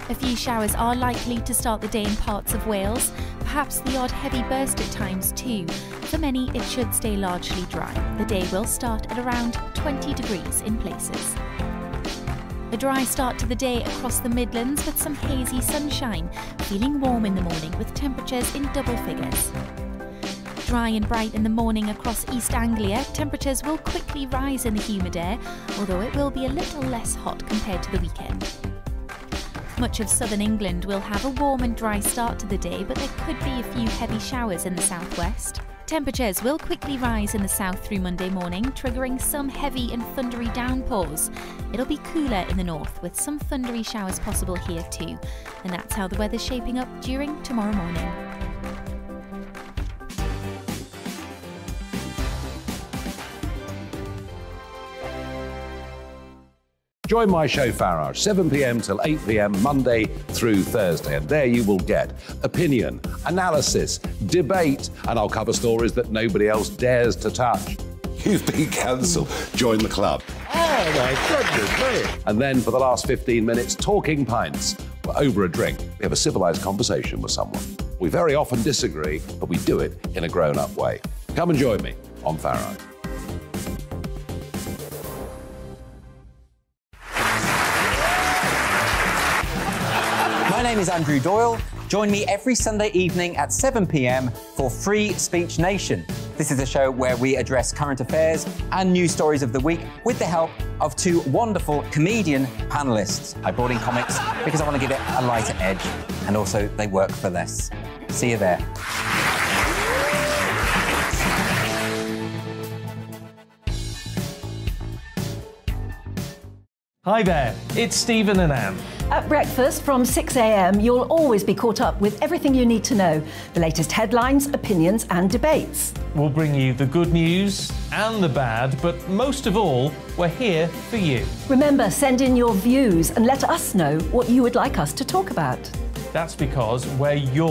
A few showers are likely to start the day in parts of Wales. Perhaps the odd heavy burst at times too. For many, it should stay largely dry. The day will start at around 20 degrees in places. A dry start to the day across the Midlands with some hazy sunshine, feeling warm in the morning with temperatures in double figures. Dry and bright in the morning across East Anglia, temperatures will quickly rise in the humid air, although it will be a little less hot compared to the weekend. Much of southern England will have a warm and dry start to the day, but there could be a few heavy showers in the southwest. Temperatures will quickly rise in the south through Monday morning, triggering some heavy and thundery downpours. It'll be cooler in the north, with some thundery showers possible here too. And that's how the weather's shaping up during tomorrow morning. Join my show, Farage, 7 PM till 8 PM, Monday through Thursday. And there you will get opinion, analysis, debate, and I'll cover stories that nobody else dares to touch. You've been cancelled. Join the club. Oh, my goodness me. And then for the last 15 minutes, talking pints. We're over a drink. We have a civilised conversation with someone. We very often disagree, but we do it in a grown-up way. Come and join me on Farage. My name is Andrew Doyle. Join me every Sunday evening at 7 PM for Free Speech Nation. This is a show where we address current affairs and news stories of the week with the help of two wonderful comedian panellists. I brought in comics because I want to give it a lighter edge, and also they work for less. See you there. Hi there, it's Stephen and Anne. At breakfast from 6 AM, you'll always be caught up with everything you need to know. The latest headlines, opinions and debates. We'll bring you the good news and the bad, but most of all, we're here for you. Remember, send in your views and let us know what you would like us to talk about. That's because we're your